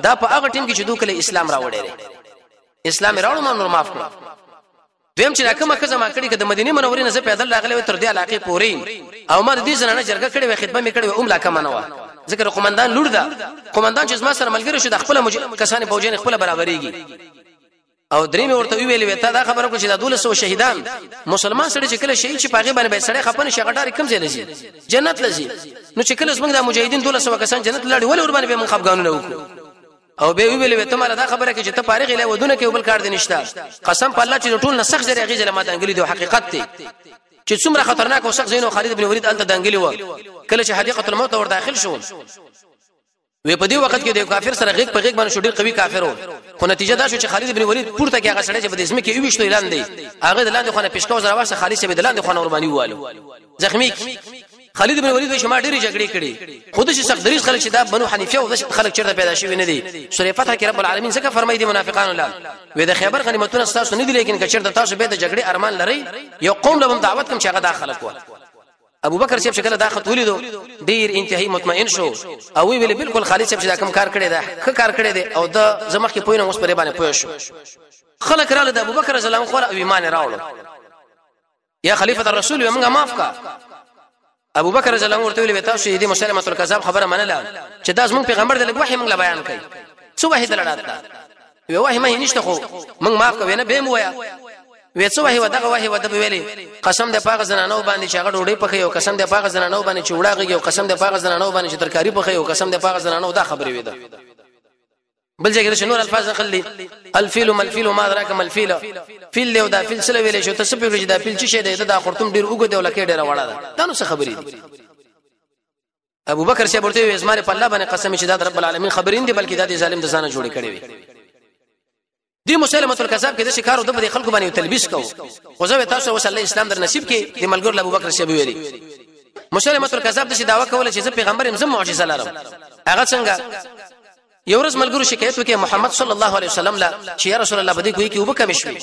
دا په هغه ټیم کې چې دوی کله اسلام راوړل اسلام راوړل ما نور معاف کړه. دویم چې راکه مکه زما کړي کده مدینه منورې نه پیدل راغلي تر دې علاقې پورې او مر دې زنانه جرګه کړي وي خدمت مې کړي وي املا کمنه وا ذکر قومندان لور ده قومندان چې زما سره ملګری شو د خپل کسان فوجان خپل برابرېږي. او درې مې ورته ویلې وتا دا خبره کوي چې د دولسو شهیدان مسلمان سره چې کله شهید شي پاغه باندې سړی خپل شغټار کم ځای لږي جنت لږي. نو چې کله څنګه د مجاهدین دولسو کسان جنت لړي ول ور باندې به مخابګانو نه وکړو. او به ویلې وته مله دا خبره کوي چې ته فارغ اله ودونه کې بل کار دي نشته قسم په الله چې ټول نسخ جری غیزه لمات انګلی دی حقیقت ته چې څومره خطرناک او شخص زینو خالد بن ولید انت دنګلی و کله چې حدیقه الموت ور داخل شو وی په دې وخت کې د کافر سره غیق په غیق باندې شو ډیر قوي کافر و. خو نتیجه دا شو چې خالد بن ولید پورته کې هغه سړی چې په دې اسمه کې ویشتو اعلان دی هغه د لاندې خونه پښکاو زره واشه خالد سره د لاندې خونه قرباني والو زخمی خالد بن ولید وشما ډیره جګړې کړې خود شي سخت دریس خلک چې دا بنو حنیفه او دشت خلک چرته پیدا شوی نه دي. سوره فتح کې رب العالمین څنګه فرمایي دي منافقان الله وې د خیبر غنیمتونه تاسو نه دي لیکن که چرته تاسو به د جګړې ارمان لري یو قوم له دعوت کوم چې هغه داخله کوه. ابو بکر صاحب شکل دا خط ولیدو ډیر انتهایی مطمئن شو او وی ویل بالکل خالد صاحب دا کم کار کړی دا ښه کار کړی دی او دا زمخ کې پوینه اوس پرې باندې پوه شو. خلک رااله د ابو بکر رضی الله عنه خو ایمان راوړل یا خلیفۃ الرسول یې موږ معاف کا. ابو بکر رضی الله عنه ورته ویل تاسو دې مسلمه تل کذاب خبره منله چې دا زموږ پیغمبر د لوحې موږ لا بیان کړي څو وحید لړاته وی وای مې نشته خو موږ معاف کوي نه به مویا وڅو وه ودغه وه ود په ویلي قسم د پاغ زنانو باندې چې هغه ډوډۍ پخې او قسم د پاغ زنانو باندې چې وړاږي او قسم د پاغ زنانو باندې چې ترکاری پخې او قسم د پاغ زنانو دا خبرې وې ده بلجه کې نور الفاظ خلي الفيل ملفيل ما دراك ملفيل فيل له دا فيل سره ویل شو تسبيح دا فيل چې شه دا دا خرطوم ډیر وګو دی ولکه ډیر وړه دا نو څه خبرې دي. ابو بکر شه ورته وي اسمار په الله باندې قسم چې دا رب العالمین خبرین دي بلکې دا ظالم د ځانه جوړ کړي وي. دې مسلمه الکذاب کې د شکارو د بده خلکو باندې تلبیس کو خو زه تاسو وسله اسلام در نصیب کې د ملګر ابو بکر شه ویلي مسلمه الکذاب د دعوه کوله چې پیغمبر هم زم معجزه لرم. هغه څنګه یو ورځ ملګرو شکایت وکړ محمد صلی الله علیه وسلم لا چې یا رسول الله بدی کوی کې وبکم شوي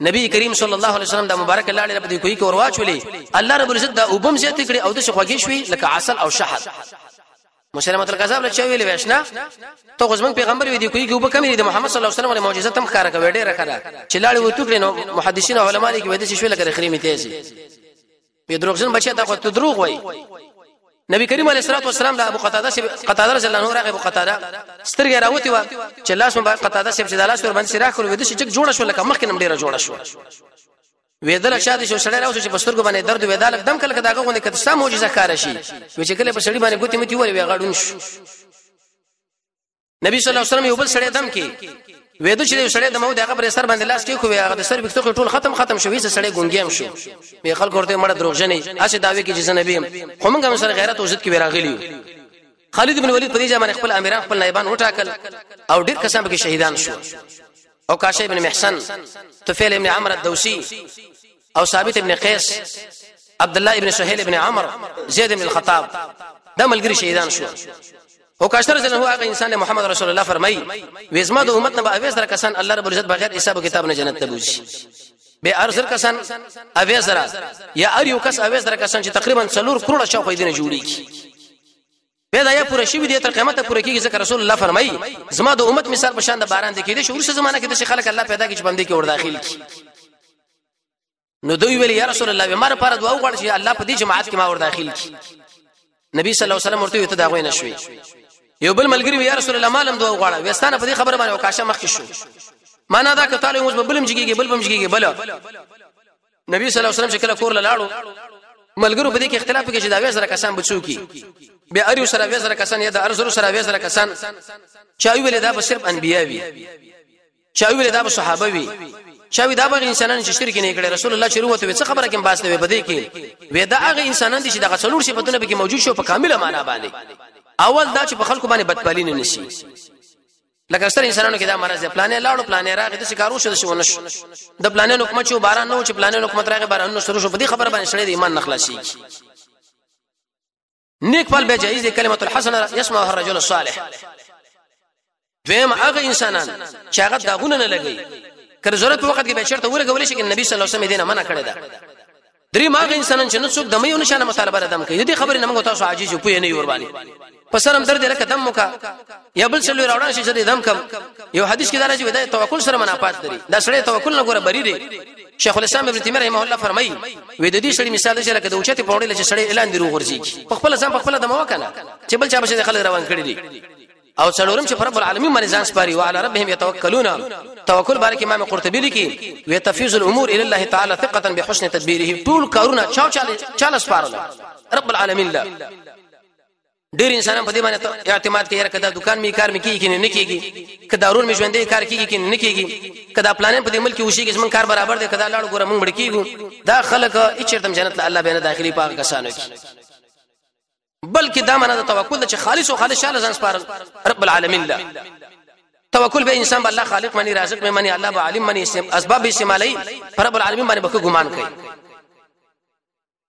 نبی کریم صلی الله علیه وسلم دا مبارک لاړې بدی کوی کې ورواچ ولې الله رب العزت دا وبم زیات کړي او د شخوږي شوي لکه عسل او شحد مسلمه الکذاب له چویل وښنا ته غزمن پیغمبر وی دی کوی کې وبکم دی محمد صلی الله علیه وسلم معجزه تم خاره کوي ډېر خاره چې لاړې وته کړي نو محدثین او علما لیکي وې د شوي لکه خریمه تیزي په دروغجن بچا ته خو دروغ وای نبی کریم علیہ الصلوۃ والسلام دا ابو قتادہ سے قتادہ رضی اللہ عنہ راغب قتادہ سترګه راوتی و چې لاس مبارک قتادہ سے چې لاس ور باندې سراخ ور ودی چې جوړه شو لکه مخکې نم ډیره جوړه شو وېدل شاد شو سړی راوځي چې بسترګو باندې درد وېدل دم کله کداګه غونډه کته سم معجزه کار شي و چې کله په سړی باندې ګوتې متي ور وی غاډون شو نبی صلی الله علیه وسلم یو بل سړی دم کې وېدو چې سړی دمو دغه پر سر باندې لاس کې خو هغه د سر بکټو ټول ختم ختم شوې سړی ګونګیم شو به خلک ورته مړه دروغجنې اسه داوی کې چې نبی خو موږ هم سره غیرت او عزت کې وراغلی خالد بن ولید پریجا باندې خپل امیران خپل نایبان وټاکل او ډیر کسان به شهیدان شو او کاشی بن محسن طفیل ابن عمرو الدوسی او ثابت ابن قیس عبد الله ابن سهيل ابن عمرو زید بن الخطاب دملګری شهیدان شو او کاشر جن هو هغه انسان محمد رسول الله فرمای وزما د امت نه به اویز درکسان الله رب العزت بغیر حساب او کتاب نه جنت ته بوزي به ارزر کسان اویز را یا اریو کس اویز درکسان چې تقریبا څلور کروڑ شاوخې دینه جوړیږي به دا یا پوره شی دې تر قیامت پوره کیږي ځکه رسول الله فرمای زما د امت مثال بشان د باران د کېده شور زمانہ کې د خلک الله پیدا کې چې باندې کې ور داخل کی نو دوی ویل یا رسول الله به مار پر دعا وغوړ چې الله په دې جماعت کې ما ور داخل کی نبی صلی الله علیه وسلم ورته دا غوې نشوي یو بل ملګری یا رسول الله مالم دوه غواړه وستانه په دې خبره باندې وکاشه مخ شو معنا دا کتل موږ بلم جګيږي بلم جګيږي بل نبی صلی الله علیه وسلم شکل کور لاړو ملګرو په دې کې اختلاف کې چې دا وې سره کسان بچو کی به اریو سره وې سره کسان یا د ارزرو سره وې سره کسان چا ویل دا به صرف انبیا وي چا ویل دا به صحابه وي چا وی دا به انسانان چې شرک نه کړي رسول الله شروع وته څه خبره کې باسته وي بده کې وې دا هغه انسانان دي چې د غسلور صفاتونه به کې موجود شو په کامله معنا باندې اول دا چې په خلکو باندې بدپالین نه شي لکه ستر انسانانو کې دا مرز پلانې لاړو پلانې راغې د شکارو شو شو نشو د پلانې حکومت شو باران نو چې پلانې حکومت راغې باران نو شروع شو په دې خبره باندې شړې د ایمان نخلاشي نیک فال به جایز دی کلمۃ الحسنه يسمعها الرجل الصالح دویم هغه انسانان چې هغه داغونه نه لګي کله ضرورت وخت کې به چیرته ورګول شي کې نبی صلی الله علیه وسلم دې نه منع کړی دا درې ماغه انسانان چې نو څوک د مېونو شانه مطالبه ردم کوي دې خبره نه موږ تاسو عاجز پوي نه ور باندې پسرم درد لکه دم مکا یا بل څلوي راوړان شي چې دم کم یو حدیث کې دا راځي ودای توکل سره منافات لري دا سړی توکل نه ګوره بری دی شیخ الاسلام ابن تیمیه رحمه الله فرمایي وې د دې سړی مثال دی لکه د اوچته پوړل چې سړی اعلان دی روغورځي په خپل ځان په خپل دم وکنه چې بل چا به خلک روان کړي دي او څلورم چې رب العالمین باندې ځان سپاري او علی ربهم يتوکلون توکل بارک امام قرطبی لیکي وې تفویض الامور الى الله تعالی ثقه بحسن تدبیره طول کارونه چاله سپارل رب العالمین لا ډېر انسانان په دې باندې اعتماد کوي کدا دکان می کار می کیږي نه کیږي کدا ورون می ژوندې کار کیږي نه کیږي کدا پلانین په دې ملک وشي کې څمن کار برابر دی کدا لاړ ګورم مړ کیږي دا خلک اچرتم جنت الله بینه داخلي پاک کسانو کې بلکې دا معنا د توکل چې خالص او خالص شاله ځان سپارل رب العالمین لا توکل به انسان الله خالق مني رازق مني الله عالم مني اسباب استعمالي رب العالمین باندې به ګمان کوي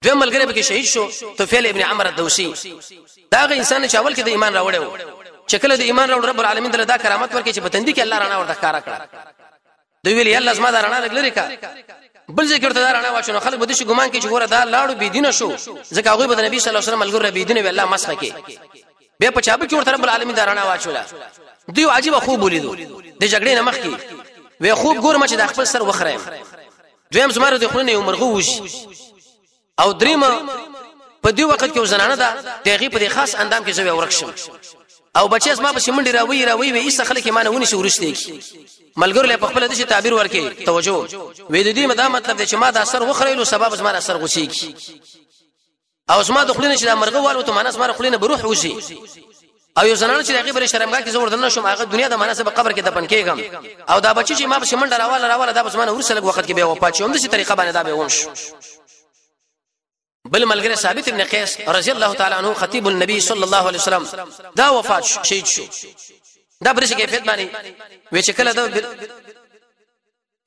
دوه ملګری به کې شهید شو طفیل ابن عمرو الدوسی دا غ انسان چې اول کې د ایمان راوړو چې کله د ایمان راوړ رب العالمین دلته کرامت ورکړي چې بتندې کې الله رڼا ورته ښکارا کړه دوی ویل الله زما دا رڼا لګلري کا بل ځای کې دا رڼا واښو خلک به دې ګمان کوي چې ګوره دا لاړو بی دینه شو ځکه هغه به د نبی صلی الله علیه وسلم ملګری بی دینه وی الله مسخه کې به په چابه کې ورته رب العالمین دا رڼا واښولا دوی عجیب خوب ولیدو د جګړې نه مخ کې وی خوب ګور مچ د خپل سر وخره دویم زما د خلونه عمر غوش او دریم په دې وخت کې زنانه ده دغه په خاص اندام کې زوی ورکشم او بچیس ما په شمنډي راوي راوي وې ایسه خلک مانه ونی شو ورشته ملګر له خپل د شي تعبیر ورکې توجه وې د دې مطلب چې ما د اثر وخرېلو سبب زما اثر غوسی او زما د خلینو چې د مرغه والو ته مانس ما خلینو بروح وشي او یو زنانه چې رقیب لري شرمګا کې زور دنه شم هغه دنیا د معنی سبب قبر کې دفن کېږم او دا بچی چې ما په شمن راواله راواله دا بس مانه ورسلګ وخت کې به وفات شوم د سي طریقه باندې دا به ومش. بل ملګری ثابت ابن قیس رضی الله تعالی عنه خطیب النبي صلی الله علیه وسلم دا وفات شهید شو. دا برسه کې فیت باندې وې چې کله دا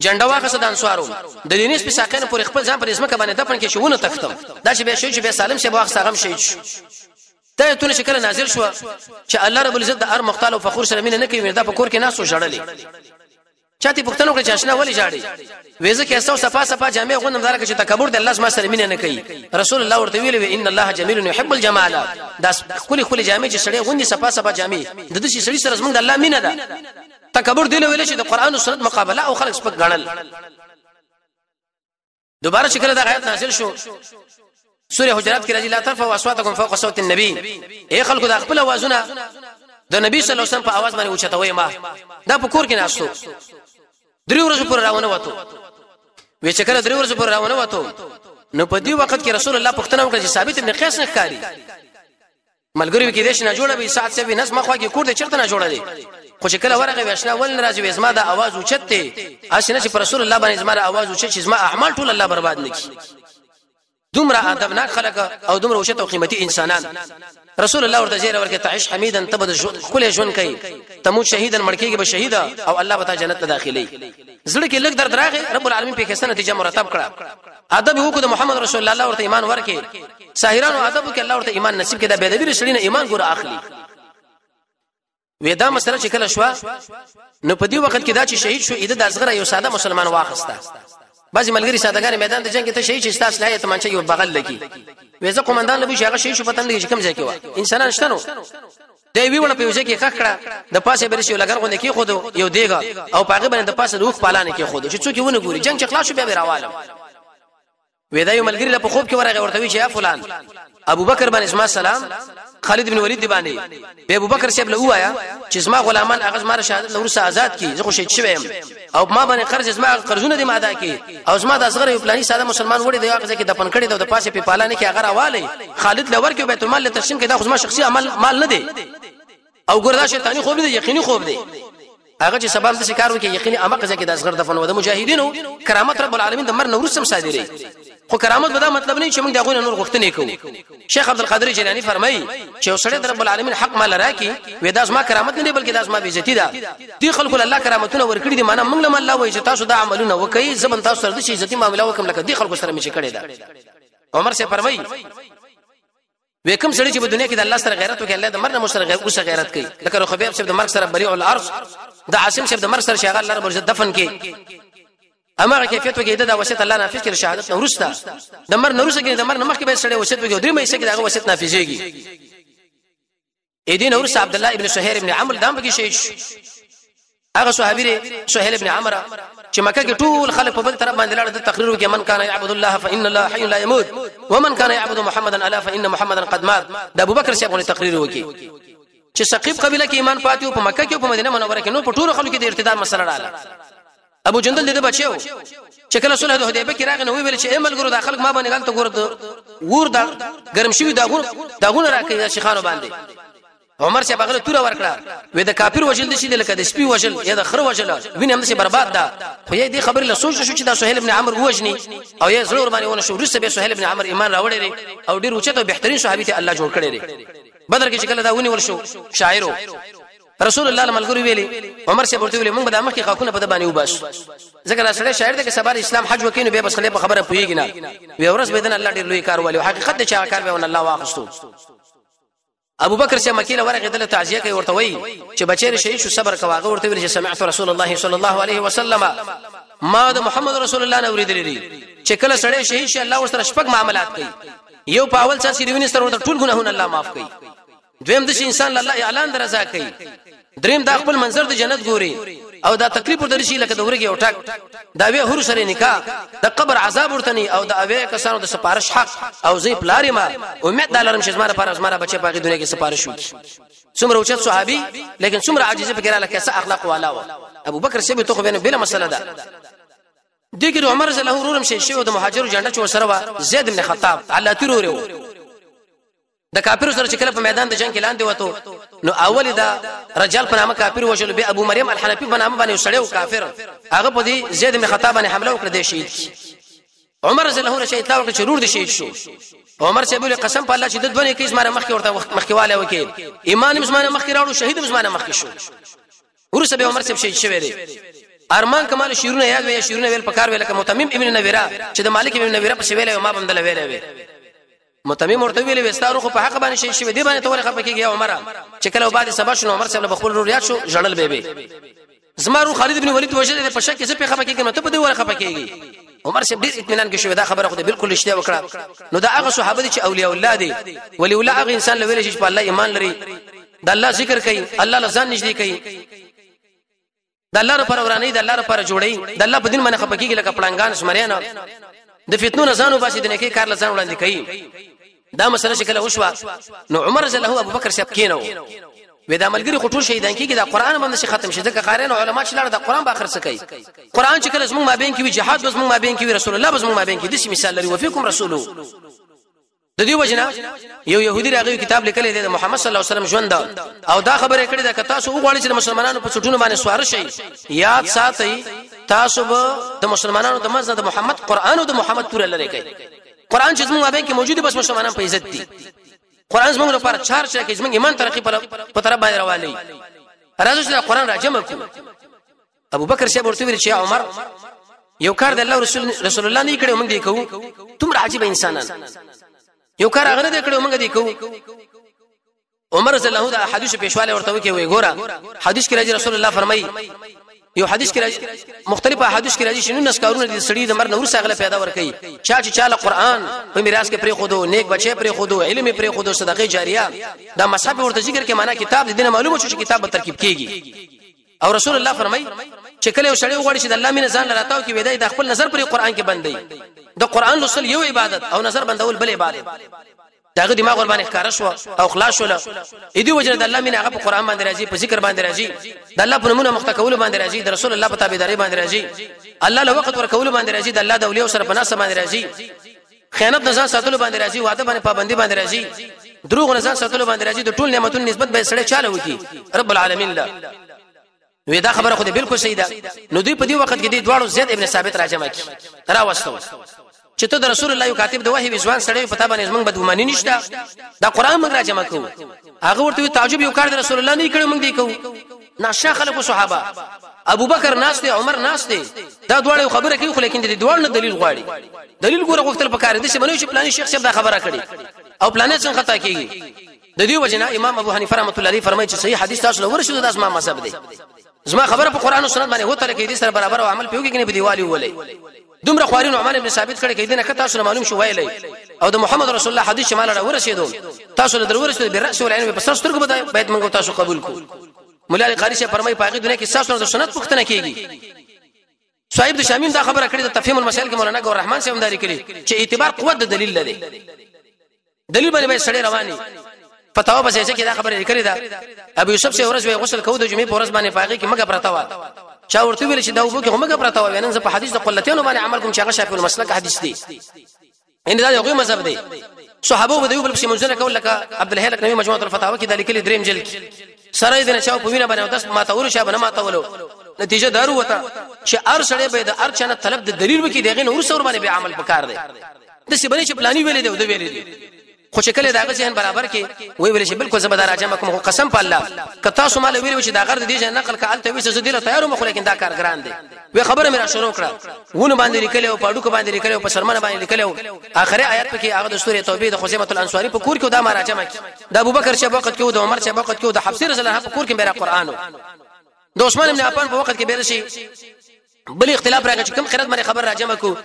جنډا واخه سدان سوارو د دینیس په ساقین پر خپل ځان پر اسمه کې باندې دفن کې شوونه تختم دا چې به شهید به سالم شه واخ سغم شهید شو. دا ته شکل نازل شو چې الله رب العزت د هر مختال او فخور سره مين نه کوي دا په کور کې ناسو جړلې چاته پښتنو کې چاشنا ولې جاړي وېزه کې څو صفه صفه جامع غونم دار کې تکبر د الله سره مين نه کوي رسول الله ورته ویل ان الله جميل يحب الجمال دا خولي خولي جامع چې سړې غوندي صفه صفه جامع د دې سړې سره زمونږ د الله مين ده تکبر دی ویل چې د قران او سنت مقابله او خلک سپک غړل دوباره شکل دا آیت نازل شو سورہ حجرات کی رضی اللہ تعالی عنہ اصواتکم فوق صوت النبی اے خلکو دا خپل اوازونه د نبی صلی الله علیه وسلم په आवाज باندې اوچتوي ما دا په کور کې ناشته درې ورځې پر راونه وته وې چې کله درې ورځې پر راونه وته نو په دې وخت کې رسول الله پښتنه وکړه چې ثابت ابن قیس نه ښکاری ملګری کې دیش نه جوړه به سات سوي نس مخه کې کور دې چرته نه جوړه دي خو چې کله ورغه وښنا ول ناراضي وې زما دا आवाज اوچته اسنه چې رسول الله باندې زما आवाज اوچت چې زما اعمال ټول الله برباد نکړي دومره ادبناک خلک او دومره وشته او قیمتي انسانان رسول الله ورته زیره ورکه تعيش حمیدا تبد کله جون کوي تمو شهیدن مړکیږي به شهیدا او الله به تا جنت ته داخلي زړه کې لګ درد راغی رب العالمین په کیسه نتیجه مرتب کړه ادب هو کو د محمد رسول الله الله ورته ایمان ورکه ساحرانو ادب کې الله ورته ایمان نصیب کړه به د ویری شړینه ایمان ګور اخلي ودا مسله چې کله شو نو په دې وخت کې دا چې شهید شو اېده د اصغر یو ساده مسلمان واخسته بعضی ملګری سادهګان میدان ته څنګه ته شهید چې تاسو نه یې تمنچې یو بغل لګي وېزه قومندان لوي شهغه شهید شو پتن لګي کوم ځای کې و انسانان شتنو دی ویونه په وجه کې خخړه د پاسه بری شو لګر غونډه کې خود یو دیګه او پاغه باندې د پاسه روخ پالانه کې خود چې څوک ونه ګوري جنگ چې خلاص شو بیا به راواله وېدا یو ملګری له په خوب کې ورغه ورته وی چې یا فلان ابو بکر باندې اسما سلام خالد بن ولید باندې به ابو بکر شپ له وایا چې اسما غلامان هغه زما شهادت له ورسه آزاد کی زه خوشی شوم او ما باندې قرض اسما قرضونه دي ما ادا کی او اسما د اصغر یو پلاني ساده مسلمان وړي دی هغه چې دفن کړي د پاسه په پالانه کې هغه راواله خالد له ورکه بیت المال له تقسیم کې دا خو زما شخصي عمل مال نه دی او ګردا شیطانی خوب دی یقیني خوب دی هغه چې سبب د شکار وکي یقیني امه ځکه د اصغر دفن و د مجاهدینو کرامت رب العالمین د مر نورسم صادری خو کرامت به دا مطلب نه چې موږ دغه نور غوښتنه کوو شیخ عبد القادر جیلانی فرمایي چې اوسړه در رب العالمین حق مال راکي ودا ما کرامت نه بلکې داس ما عزتی ده دي خلکو الله کرامتونه ورکړي دي معنی موږ له الله وایي چې تاسو دا عملونه وکړي زبن تاسو سره د عزتی معاملې وکم لکه دي خلکو سره مې کړي ده عمر سے فرمایي وکم سړي چې په دنیا کې د الله سره غیرت وکړي الله د مرنه مشرغه اوسه غیرت کوي لکه خبيب صاحب د مرګ سره بریع الارض د عاصم صاحب د مرګ سره شغال الله برج دفن کې امره کیفیت وګیدې دا وصیت الله نافذ کړي شهادت نورستا د مر نورسه کې د مر نمخ کې به سړی وصیت وګیدې درې مېسه کې دا وصیت نافذېږي اې دین نورس عبد الله ابن شهير ابن عمرو دام بګي شهید هغه صحابي سهيل ابن عمرو چې مکه کې ټول خلک په بل طرف باندې لاړ د تقریر وکي من کان يعبد الله فإن الله حي لا يموت ومن كان يعبد محمدا الا فإن محمدا قد مات د ابو بکر صاحب غوړي تقریر وکي چې ثقيب قبيله کې ایمان پاتې او په مکه کې په مدینه منوره کې نو په ټول خلکو کې د ارتداد مسله رااله ابو جندل دې بچو چې کله صلح د حدیبه کې راغنه وی ویل چې امل ګرو داخل ما باندې غلط ګور ور دا ګرم شوی داغون داغون راکې شيخانو باندې عمر چې بغله توره ورکړه وې د کافر وجل دي چې لکه د سپي وجل یا د خر وجل وینم چې برباد ده خو یې دې خبر له سوچ شو چې دا سهيل ابن عمرو وجني او یې زړور باندې ونه شو رسبه سهيل ابن عمرو ایمان راوړې او ډیر اوچته بهترین صحابي ته الله جوړ کړې بدر کې چې کله دا ونی ورشو شاعرو رسول الله ملګری ویلي عمر سے ورته ویلي موږ به د امخ کې خاکونه په باندې وباس ځکه راځي شاعر دغه سبا اسلام حج وکینو به بس خلې خبره پويږي نه وی ورس به دن الله ډېر لوی کار والی حقیقت چې کار به ون الله واغستو ابو بکر چې مکیله ورغه دله تعزیه کوي ورته وی چې بچیر شهید شو صبر کواغه ورته ویل چې سمعت رسول الله صلی الله علیه وسلم ما د محمد رسول الله نه اوریدلې چې کله سړی شهید شي الله ورسره شپږ معاملات کوي یو په اول څاڅي دیونه سره ورته ټول ګناهونه الله معاف کوي دویم د انسان الله اعلان درزا کوي دریم دا خپل منظر د جنت ګوري او دا تقریب ور درشي لکه د ورګي او ټاک دا وی هر سره نکاح د قبر عذاب ورتني او دا اوی کسانو د سپارش حق او زی پلاری ما امید دلارم شزمره پر ازمره بچي باغی دنیا کې سپارش وکي څومره اوچت صحابي لیکن څومره عاجزه فکر اله کسه اخلاق والا و ابو بکر سیب توخ بینه بلا مسله ده دګر عمر زله ورورم شي شو د مهاجر جنډه چور سره زید بن خطاب علا تیرو ورو د کافرو سره چې کله په میدان د جنگ کې لاندې وته نو اول دا رجال په نامه کافر وشل به ابو مریم الحنفی په نامه باندې وسړیو کافر هغه په دې زید بن خطاب باندې حمله وکړه د شهید عمر رضی الله عنه شهید لا وکړه ضرور د شهید شو عمر چې ویل قسم په الله چې د دونه کیس ماره مخکې ورته مخکېواله وکیل ایمان مسلمان مخکې راوړو شهید مسلمان مخکې شو ورسې به عمر سب شهید شوی دی ارمان کمال شیرونه یاد وي شیرونه ویل پکار ویل کوم تمیم ابن نویرا چې د مالک ابن نویرا په شویل ما بندل ویل متمم مرتویل وستارو خو په حق باندې شي شي دی باندې تور خپه کیږي عمر چې کله بعد سبا شنو عمر صاحب بخول نور یاد شو ژړل بیبي زمارو خالد ابن ولید وجه په شک کې څه په خپه کیږي ته په دې ور خپه کیږي عمر صاحب ډیر اطمینان کې شو دا خبره خو بالکل اشتیا وکړه نو دا هغه صحابه دي چې اولیاء الله دي ولی ولا هغه انسان لویل شي په الله ایمان لري د الله ذکر کوي الله لسان نشي کوي د الله لپاره ورانه د الله لپاره جوړي د الله په دین باندې خپه کیږي لکه پړنګان شمریا نه د فتنو نزانو باسي د نکي کار لسان وړاندې کوي دا مسله شکل وشوه نو عمر رضی الله ابو بکر شپ کینو وې د عملګری خټول شهیدان کیږي د قران باندې ختم شې ځکه قارین علما شلار د قران باخر سکی قران چې کله زموږ مابین کې وی جهاد زموږ مابین کې وی رسول الله زموږ مابین کې د شي مثال لري وفيكم رسوله د دې وجنه یو يهودي راغی کتاب لیکلی دی محمد صلی الله علیه وسلم ژوند او دا خبره کړې ده که تاسو وګورئ چې مسلمانانو په څټونو باندې سوار شي یاد ساتي تاسو د مسلمانانو د مزه د محمد قران او د محمد تور لری کوي قران چې زموږ مابین کې موجوده بس مسلمانانو په عزت دي قران زموږ لپاره چار شي چې زموږ ایمان ترقی په طرف باندې رواني راځو چې قران راجم کو ابو بکر شه ورته ویل چې عمر یو کار د الله رسول رسول الله نه کړو موږ دی کوو تم راځي به انسانان یو کار هغه نه کړو موږ دی کوو عمر رضی الله عنه حدیث پېښواله ورته ویل ګوره حدیث کې رسول الله فرمایي یو حدیث کې راځي مختلف احادیث کې راځي شنو نسکارونه د سړي د مرګ نور ساغله پیدا ورکړي چا چې چاله قران په میراث کې پرې خودو نیک بچي پرې خودو علم پرې خودو صدقه جاریه دا مصحف ورته ذکر کې معنا کتاب دې نه معلومه شو چې کتاب به ترکیب کیږي او رسول الله فرمایي چې کله یو سړی وغواړي چې د الله مين ځان لراتاو کې وېدای د خپل نظر پرې قران کې بندي د قران لوستل یو عبادت او نظر بندول بل عبادت داغه دماغ ور باندې ښکارا شو او خلاص شو اې دی وجره د الله مين هغه په قران باندې راځي په ذکر باندې راځي د الله په نمونه مختکول باندې راځي د رسول الله په تابعداري باندې راځي الله له وخت ور کول باندې راځي د الله د اولیاء سره پناه باندې راځي خیانت نه ځان ساتلو باندې راځي وعده باندې پابندي باندې راځي دروغ نه ځان ساتلو باندې راځي د ټول نعمتونو نسبت به سره چاله وکي رب العالمین لا نو دا خبره خو دې بالکل صحیح ده نو دوی په دې وخت کې دې دواړو زید ابن ثابت راځم کی را واستو چې ته د رسول الله یو کاتب د وحی وزوان سړی په تابانه زمنګ بدومانی نشته دا قران موږ راجمع کوو هغه ورته تعجب یو کار د رسول الله نه کړو موږ دی کوو ناشه خلکو صحابه ابو بکر ناس ته عمر ناس ته دا دوړې خبره کوي خو لیکن د دوړ نه دلیل غواړي دلیل ګوره وختل په کار دي چې منو چې پلاني شیخ صاحب دا خبره کړي او پلاني څنګه خطا کیږي د دې وجنه امام ابو حنیفه رحمۃ اللہ علیہ فرمایي چې صحیح حدیث تاسو ورشو د اسما مذهب دی زما خبره په قران او سنت باندې هوته لکه دې سره برابر او عمل پیوږي کنه په دیوالي ولې دومره خوارین عمر ابن ثابت کړي کیدنه که تاسو معلوم شو ویلې او د محمد رسول الله حدیث شمال را ورسېدو تاسو له ورسېدو به رأس ولعين په سر سترګو بدای باید موږ تاسو قبول کو مولا علی قریشه فرمای پاګې دنیا کې تاسو د سنت پختنه کیږي صاحب د شامیم دا خبره کړې د تفهیم المسائل کې مولانا ګور رحمان صاحب داری کړي چې اعتبار قوت د دلیل لري دلیل باندې به سړی رواني فتاوا به چې دا خبره کړې دا ابو یوسف سه ورځ وی غسل کوو د جمعې په ورځ باندې پاګې کې مګه پرتا و چا ورته ویل چې دا وبو کې هم غبره تا وینم زه په حدیث د قلتینو باندې عمل کوم چې هغه شافعي المسلک حدیث دی ان دا یو غوي مذهب دی صحابه به یو بل څه منځنه کول لکه عبد الهی لکنوی مجموعه الفتاوی کې د لیکلي دریم جلد کې سره یې دنه چا په وینه باندې داس ما تاورو شابه نه ما تاولو نتیجه دار وته چې ار سره به د ار چنه طلب د دلیل وکي دغه نور سره باندې به عمل وکړ دی د څه باندې چې پلاني ویلې دی او ویلې دی خو چې کله داغه ځین برابر کې وای ویل شي بالکل زبردار اجازه کوم قسم په الله که تاسو مال ویل چې دا غرد دی چې نقل کال ته وسه دله تیارو مخ لیکن دا کار ګران دی وی خبره مې را شروع کړه ونه باندې لیکلې او پاډو باندې لیکلې او پسرمنه باندې لیکلې اخره آیات په کې هغه د سورې توبه د خزیمه الانصاری په کور کې دا مراجعه مکه د ابو بکر چې وخت کې او د عمر چې وخت کې او د حفصه رضی الله عنها په کور کې میرا قران د عثمان ابن عفان په وخت کې بیره شي بل اختلاف راغی چې کوم خیرت باندې خبر راجمه کو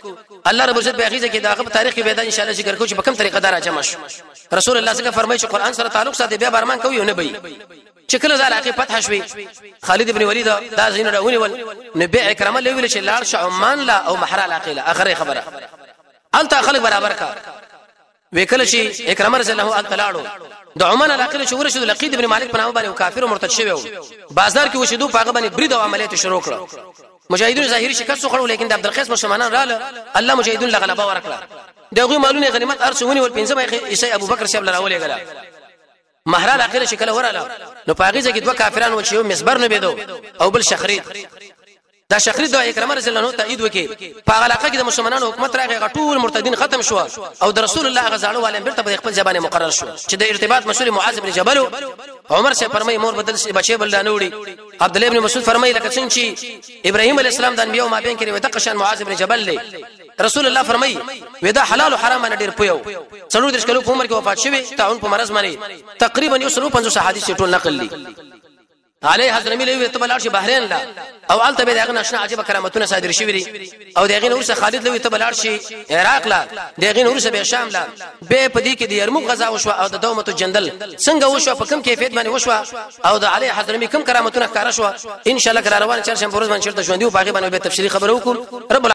الله رب عزت بیاخیزه کې دا غو تاریخ پیدا ان شاء الله ذکر کو چې په کوم طریقه دا راجمه شو رسول الله صلی الله علیه وسلم فرمایي چې قران سره تعلق ساتي بیا برمان کوي نه بي چې کله زال حق فتح شوي خالد ابن ولید دا زین راونی ول نبی اکرمه لوي ویل چې لار شعمان لا او محرا العقيله اخر خبره انت خلق برابر کا وکل شي اکرمه رضی الله عنه تلاړو د عمان العقيله شو ورشد لقید ابن مالک پناو باندې کافر مرتد شوی بازار کې وشدو پاغه باندې برید او عملیات شروع کړ مجاهدون ظاهری شکست خورو لیکن د عبد القیس مسلمانان رااله الله مجاهدون لغلبه ورکړه داغوی مالونه غنیمت ارسونی ول پنځم عیسی ابو بکر صاحب لراولې غلا مهرال اخر شکل وراله نو پاغیزه کې دوه کافرانو ول شیو مسبر نه بيدو او بل شخرید دا شخرید د اکرم رسول الله تعید وکي په علاقه کې د مسلمانانو حکومت راغی غټول مرتدین ختم شو او د رسول الله غزالو والیم برته په خپل ځبانه مقرر شو چې د ارتباط مسؤل معاذ بن جبل عمر سے فرمای مور بدل شي بچي بل دانوړي عبد الله بن مسعود فرمای لکه څنګه چې ابراهيم عليه السلام د انبيو ما بین کې وي د قشان معاذ بن جبل له رسول الله فرمای ودا حلال او حرام نه ډیر پيو څلور درش کلو عمر کې وفات شوی تعاون په مرز باندې تقریبا یو سلو پنځه حدیث ټول نقل لي علي حضرت ملي وي تبلار شي بحرين لا او الته به دغه نشنه عجيب کرامتونه صادر شي وي او دغه نور سه خالد لوي تبلار شي عراق لا دغه نور سه به شام لا به پدی کې د يرموک غزا وشو او د دومت جندل څنګه وشو په کم کیفیت باندې وشو او د علي حضرت ملي کم کرامتونه کار شو ان شاء الله روان چرشم پروز باندې شرط ژوندیو باغ باندې به تفصيلي خبرو کوم رب